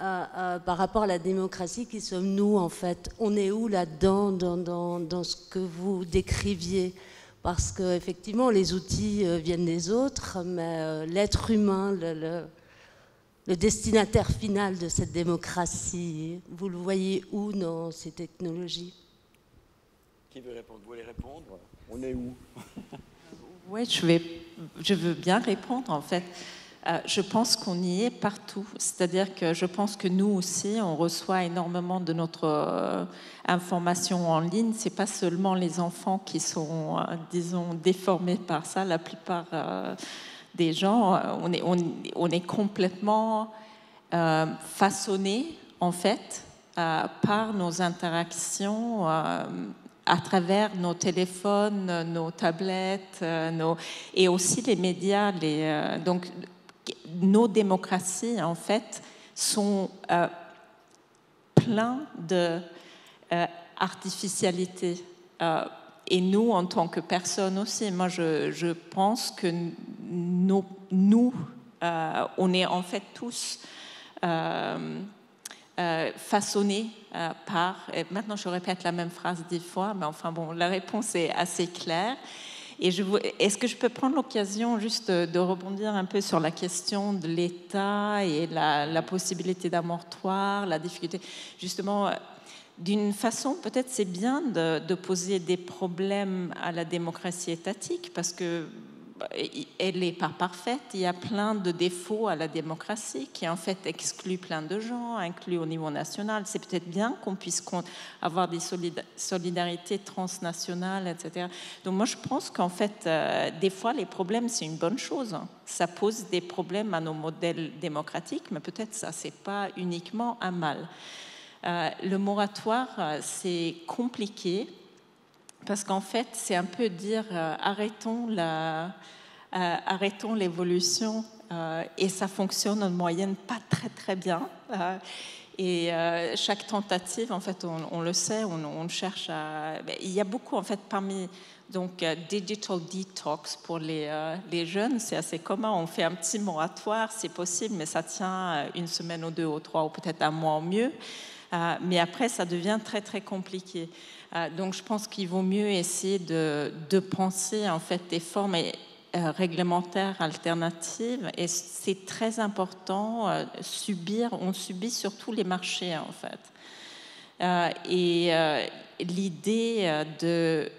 Euh, euh, par rapport à la démocratie, qui sommes-nous en fait? On est où là-dedans dans, dans, dans ce que vous décriviez? Parce qu'effectivement, les outils euh, viennent des autres, mais euh, l'être humain, le, le, le destinataire final de cette démocratie? Vous le voyez où dans ces technologies? Qui veut répondre? Vous voulez répondre? On est où? Oui, je, vais, je veux bien répondre en fait. Euh, je pense qu'on y est partout, c'est-à-dire que je pense que nous aussi, on reçoit énormément de notre euh, information en ligne. C'est pas seulement les enfants qui sont, euh, disons, déformés par ça. La plupart euh, des gens, on est, on, on est complètement euh, façonnés en fait euh, par nos interactions. Euh, à travers nos téléphones, nos tablettes, nos... et aussi les médias. Les... Donc, nos démocraties, en fait, sont euh, pleines d'artificialité. Euh, euh, et nous, en tant que personnes aussi, moi, je, je pense que nos, nous, euh, on est en fait tous... Euh, Euh, façonné euh, par, et maintenant je répète la même phrase dix fois, mais enfin bon, la réponse est assez claire. Et je vous, est-ce que je peux prendre l'occasion juste de, de rebondir un peu sur la question de l'État et la, la possibilité d'amortoire, la difficulté, justement, euh, d'une façon, peut-être c'est bien de, de poser des problèmes à la démocratie étatique, parce que elle n'est pas parfaite, il y a plein de défauts à la démocratie qui en fait exclut plein de gens, inclut au niveau national. C'est peut-être bien qu'on puisse avoir des solidarités transnationales, et cetera. Donc moi je pense qu'en fait, euh, des fois les problèmes c'est une bonne chose. Ça pose des problèmes à nos modèles démocratiques, mais peut-être ça c'est pas uniquement un mal. Euh, le moratoire c'est compliqué. Parce qu'en fait, c'est un peu dire euh, arrêtons la, euh, arrêtons l'évolution euh, et ça fonctionne en moyenne pas très très bien. Euh, et euh, chaque tentative, en fait, on, on le sait, on, on cherche à. Il y a beaucoup en fait parmi donc euh, digital detox pour les euh, les jeunes, c'est assez commun. On fait un petit moratoire, c'est possible, mais ça tient une semaine ou deux ou trois ou peut-être un mois au mieux. Euh, mais après, ça devient très très compliqué. Donc je pense qu'il vaut mieux essayer de, de penser en fait des formes euh, réglementaires alternatives, et c'est très important, euh, subir, on subit surtout les marchés en fait. Euh, et euh, l'idée de,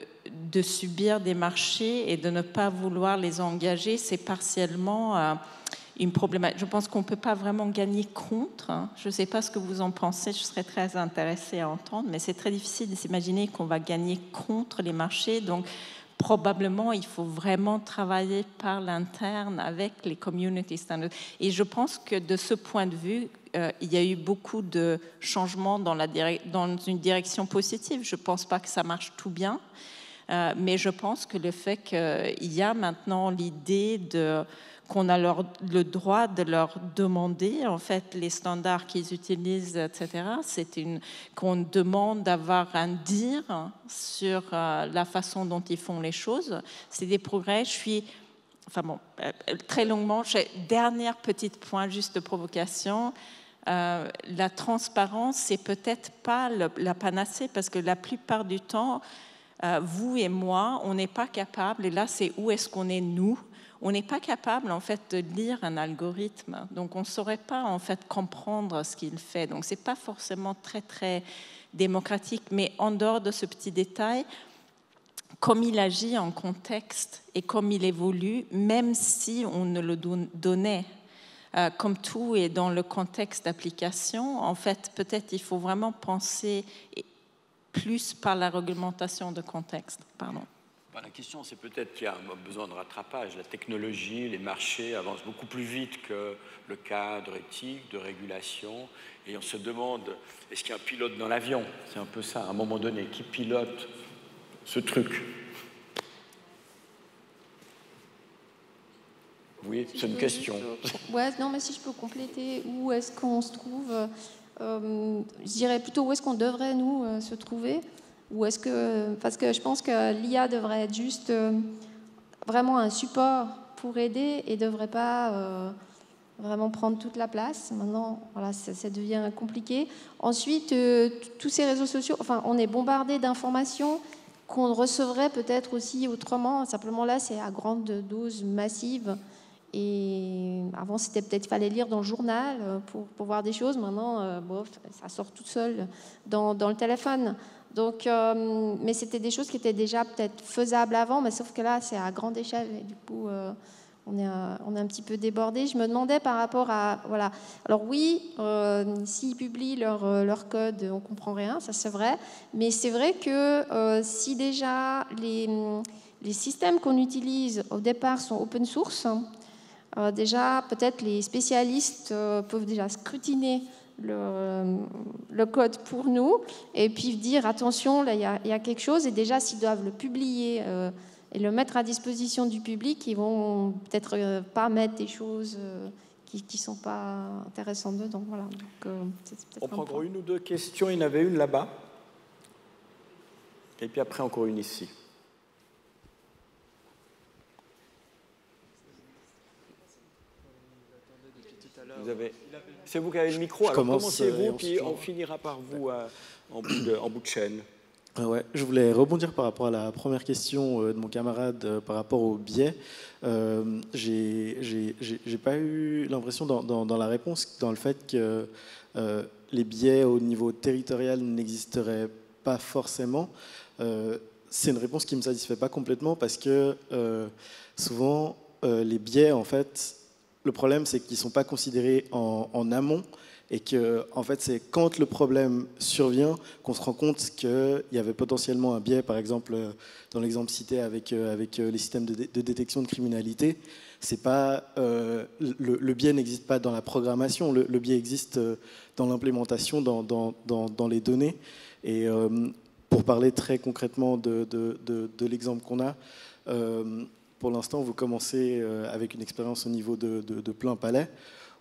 de subir des marchés et de ne pas vouloir les engager, c'est partiellement... Euh, Une problématique. Je pense qu'on ne peut pas vraiment gagner contre. Hein. Je ne sais pas ce que vous en pensez, je serais très intéressée à entendre, mais c'est très difficile de s'imaginer qu'on va gagner contre les marchés. Donc, probablement, il faut vraiment travailler par l'interne avec les community standards. Et je pense que de ce point de vue, euh, il y a eu beaucoup de changements dans, la dire... dans une direction positive. Je ne pense pas que ça marche tout bien, euh, mais je pense que le fait qu'il y a maintenant l'idée de... qu'on a leur, le droit de leur demander, en fait, les standards qu'ils utilisent, et cetera. C'est une, qu'on demande d'avoir un dire sur euh, la façon dont ils font les choses. C'est des progrès. Je suis, enfin bon, euh, très longuement, j'ai, dernière petite point, juste de provocation. Euh, la transparence, c'est peut-être pas le, la panacée, parce que la plupart du temps, euh, vous et moi, on n'est pas capable, et là, c'est où est-ce qu'on est, nous? On n'est pas capable en fait de lire un algorithme, donc on ne saurait pas en fait comprendre ce qu'il fait. Donc c'est pas forcément très très démocratique, mais en dehors de ce petit détail, comme il agit en contexte et comme il évolue, même si on ne le donnait, euh, comme tout est dans le contexte d'application, en fait peut-être il faut vraiment penser plus par la réglementation de contexte. Pardon. La question, c'est peut-être qu'il y a besoin de rattrapage. La technologie, les marchés avancent beaucoup plus vite que le cadre éthique, de régulation. Et on se demande, est-ce qu'il y a un pilote dans l'avion? C'est un peu ça, à un moment donné. Qui pilote ce truc? Oui, si c'est une question. Juste... Ouais, non, mais si je peux compléter, où est-ce qu'on se trouve? euh, Je dirais plutôt où est-ce qu'on devrait, nous, euh, se trouver. Ou est-ce que, parce que je pense que l'I A devrait être juste euh, vraiment un support pour aider et ne devrait pas euh, vraiment prendre toute la place. Maintenant, voilà, ça, ça devient compliqué. Ensuite, euh, tous ces réseaux sociaux, enfin, on est bombardé d'informations qu'on recevrait peut-être aussi autrement. Simplement là, c'est à grande dose massive Et avant, c'était peut-être, il fallait lire dans le journal pour, pour voir des choses. Maintenant, euh, bof, ça sort tout seul dans, dans le téléphone. Donc, euh, mais c'était des choses qui étaient déjà peut-être faisables avant, mais sauf que là, c'est à grande échelle. Et du coup, euh, on, est, on est un petit peu débordé. Je me demandais par rapport à... Voilà. Alors oui, euh, s'ils publient leur, leur code, on ne comprend rien, ça c'est vrai. Mais c'est vrai que euh, si déjà les, les systèmes qu'on utilise au départ sont open source... Euh, déjà, peut-être les spécialistes euh, peuvent déjà scrutiner le, euh, le code pour nous et puis dire attention, là, il y, y a quelque chose. Et déjà, s'ils doivent le publier euh, et le mettre à disposition du public, ils vont peut-être euh, pas mettre des choses euh, qui ne sont pas intéressantes dedans. Voilà. Donc, euh, c'est peut-être on prend encore une ou deux questions. Il y en avait une là-bas. Et puis après, encore une ici. Vous avez... C'est vous qui avez le micro, je alors commencez-vous, euh, puis on finira par vous ouais. euh, en, bout de, en bout de chaîne. Ouais, je voulais rebondir par rapport à la première question de mon camarade par rapport au biais. Euh, j'ai, j'ai, j'ai, j'ai pas eu l'impression dans, dans, dans la réponse, dans le fait que euh, les biais au niveau territorial n'existeraient pas forcément. Euh, c'est une réponse qui ne me satisfait pas complètement parce que euh, souvent, euh, les biais, en fait... Le problème, c'est qu'ils ne sont pas considérés en, en amont et que, en fait, c'est quand le problème survient qu'on se rend compte qu'il y avait potentiellement un biais, par exemple, dans l'exemple cité avec, avec les systèmes de, dé, de détection de criminalité. C'est pas, euh, le, le biais n'existe pas dans la programmation, le, le biais existe dans l'implémentation, dans, dans, dans, dans les données. Et euh, pour parler très concrètement de, de, de, de l'exemple qu'on a, euh, pour l'instant, vous commencez avec une expérience au niveau de, de, de plein palais,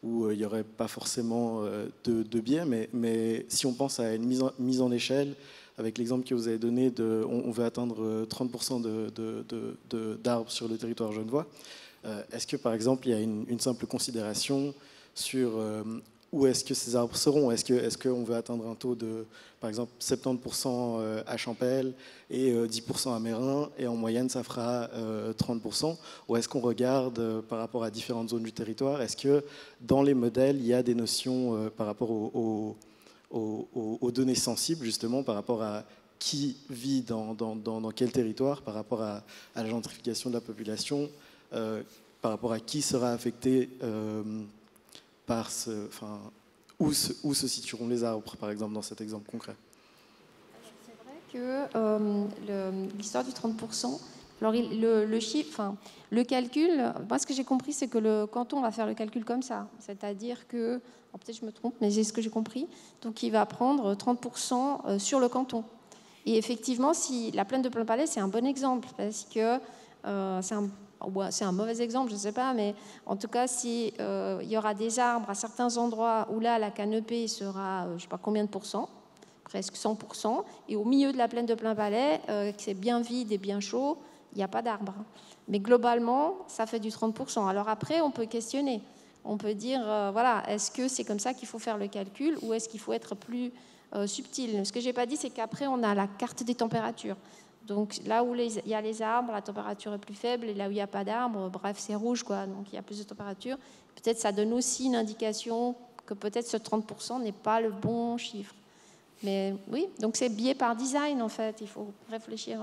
où il n'y aurait pas forcément de, de biais, mais, mais si on pense à une mise en, mise en échelle, avec l'exemple que vous avez donné, de, on, on veut atteindre trente pour cent de, de, de, de, d'arbres sur le territoire genevois, euh, est-ce que, par exemple, il y a une, une simple considération sur euh, où est-ce que ces arbres seront? Est-ce que, est-ce qu'on veut atteindre un taux de, par exemple, soixante-dix pour cent à Champel et dix pour cent à Mérin, et en moyenne, ça fera trente pour cent? Ou est-ce qu'on regarde par rapport à différentes zones du territoire? Est-ce que dans les modèles, il y a des notions par rapport aux, aux, aux, aux données sensibles, justement, par rapport à qui vit dans, dans, dans, dans quel territoire, par rapport à, à la gentrification de la population, euh, par rapport à qui sera affecté euh, par ce, enfin, où, se, où se situeront les arbres, par exemple, dans cet exemple concret? C'est vrai que euh, le, l'histoire du trente pour cent, alors il, le, le chiffre, enfin, le calcul, moi ce que j'ai compris, c'est que le canton va faire le calcul comme ça, c'est-à-dire que, peut-être je me trompe, mais c'est ce que j'ai compris, donc il va prendre trente pour cent sur le canton. Et effectivement, si la plaine de Plain-Palais, c'est un bon exemple, parce que euh, c'est un... C'est un mauvais exemple, je ne sais pas, mais en tout cas, s'il euh, y aura des arbres à certains endroits où là, la canopée sera, euh, je ne sais pas combien de pourcents, presque cent pour cent, et au milieu de la plaine de Plain-Palais, euh, que c'est bien vide et bien chaud, il n'y a pas d'arbres. Mais globalement, ça fait du trente pour cent. Alors après, on peut questionner. On peut dire, euh, voilà, est-ce que c'est comme ça qu'il faut faire le calcul ou est-ce qu'il faut être plus euh, subtil? Ce que je n'ai pas dit, c'est qu'après, on a la carte des températures. Donc là où il y a les arbres, la température est plus faible, et là où il n'y a pas d'arbres, bref, c'est rouge, quoi, donc il y a plus de température. Peut-être ça donne aussi une indication que peut-être ce trente pour cent n'est pas le bon chiffre. Mais oui, donc c'est biais par design, en fait, il faut réfléchir.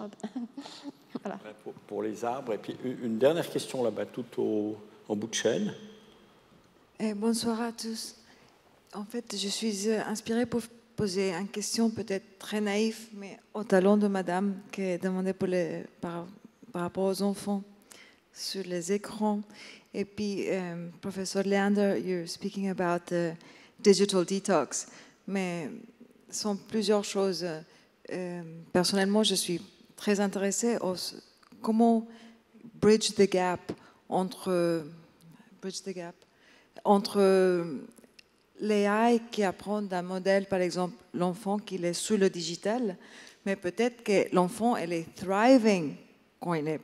Voilà. Pour, pour les arbres, et puis une dernière question là-bas, tout au, en bout de chaîne. Eh, bonsoir à tous. En fait, je suis inspirée pour... poser une question peut-être très naïve, mais au talent de madame qui est demandée pour les, par, par rapport aux enfants sur les écrans. Et puis, um, professeur Leander, you're speaking about uh, digital detox, mais ce sont plusieurs choses. Euh, personnellement, je suis très intéressée à comment bridge the gap entre... Bridge the gap entre... l'A I qui apprend d'un modèle, par exemple, l'enfant qui est sous le digital, mais peut-être que l'enfant, elle est thriving quand il est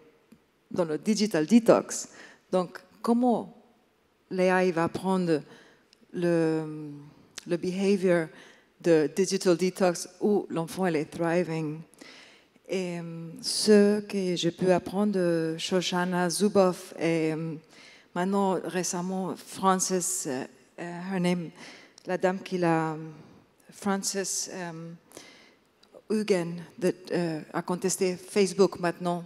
dans le digital detox. Donc, comment l'A I va prendre le, le behavior de digital detox où l'enfant, elle est thriving? Et ce que j'ai pu apprendre de Shoshana Zuboff et Maintenant, récemment, Frances, euh, her name, la dame qui l'a, Frances um, Huguen, euh, a contesté Facebook maintenant.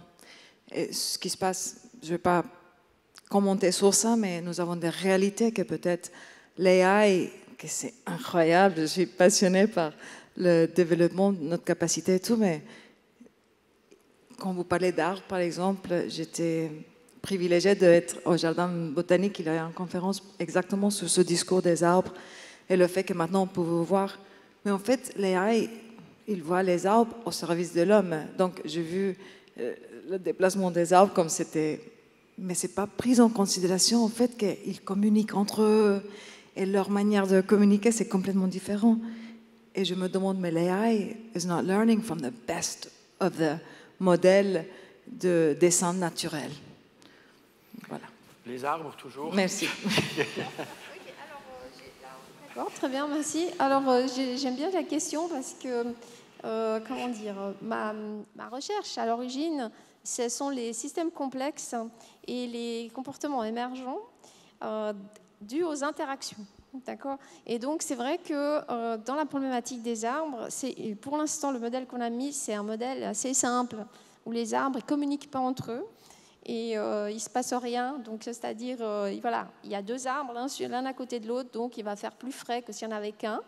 Et ce qui se passe, je ne vais pas commenter sur ça, mais nous avons des réalités que peut-être l'A I, que c'est incroyable, je suis passionnée par le développement de notre capacité et tout, mais quand vous parlez d'art, par exemple, j'étais privilégiée d'être au jardin botanique, il y a eu une conférence exactement sur ce discours des arbres et le fait que maintenant on pouvait voir. Mais en fait, l'A I, il voit les arbres au service de l'homme. Donc j'ai vu le déplacement des arbres comme c'était... Mais ce n'est pas pris en considération en fait qu'ils communiquent entre eux et leur manière de communiquer, c'est complètement différent. Et je me demande, mais l'A I is not learning from the best of the modèle de dessin naturel. Voilà. Les arbres, toujours. Merci. Okay, alors, bon, très bien, merci. Alors, j'aime bien la question parce que, euh, comment dire, ma, ma recherche à l'origine, ce sont les systèmes complexes et les comportements émergents euh, dus aux interactions. D'accord. Et donc, c'est vrai que euh, dans la problématique des arbres, pour l'instant, le modèle qu'on a mis, c'est un modèle assez simple, où les arbres ne communiquent pas entre eux, et euh, il ne se passe rien. Donc, c'est-à-dire, euh, voilà, il y a deux arbres, l'un à côté de l'autre, donc il va faire plus frais que s'il n'y en avait qu'un.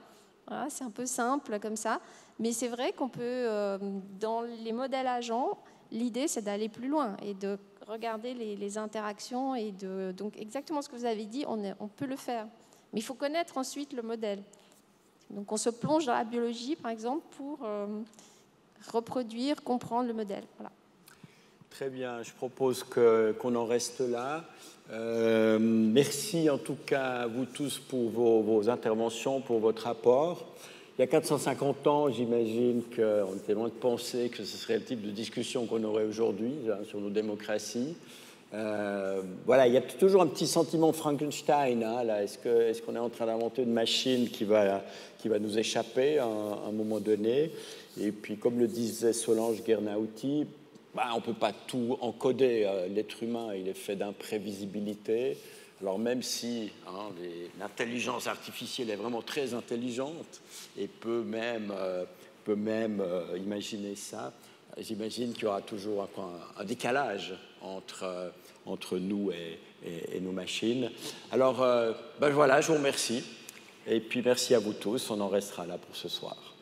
Voilà, c'est un peu simple comme ça. Mais c'est vrai qu'on peut, euh, dans les modèles agents, l'idée, c'est d'aller plus loin et de regarder les, les interactions. Et de, donc, exactement ce que vous avez dit, on, est, on peut le faire. Mais il faut connaître ensuite le modèle. Donc on se plonge dans la biologie, par exemple, pour euh, reproduire, comprendre le modèle. Voilà. Très bien, je propose que, qu'on en reste là. Euh, merci en tout cas à vous tous pour vos, vos interventions, pour votre apport. Il y a quatre cent cinquante ans, j'imagine qu'on était loin de penser que ce serait le type de discussion qu'on aurait aujourd'hui hein, sur nos démocraties. Euh, voilà, il y a toujours un petit sentiment Frankenstein, hein, là. Est-ce que, est-ce qu'on est en train d'inventer une machine qui va, qui va nous échapper à un, à un moment donné? Et puis, comme le disait Solange Ghernaouti, bah, on ne peut pas tout encoder. L'être humain, il est fait d'imprévisibilité. Alors même si hein, les, l'intelligence artificielle est vraiment très intelligente et peut même, euh, peut même euh, imaginer ça, j'imagine qu'il y aura toujours un, un décalage entre, euh, entre nous et, et, et nos machines. Alors, euh, ben voilà, je vous remercie. Et puis, merci à vous tous. On en restera là pour ce soir.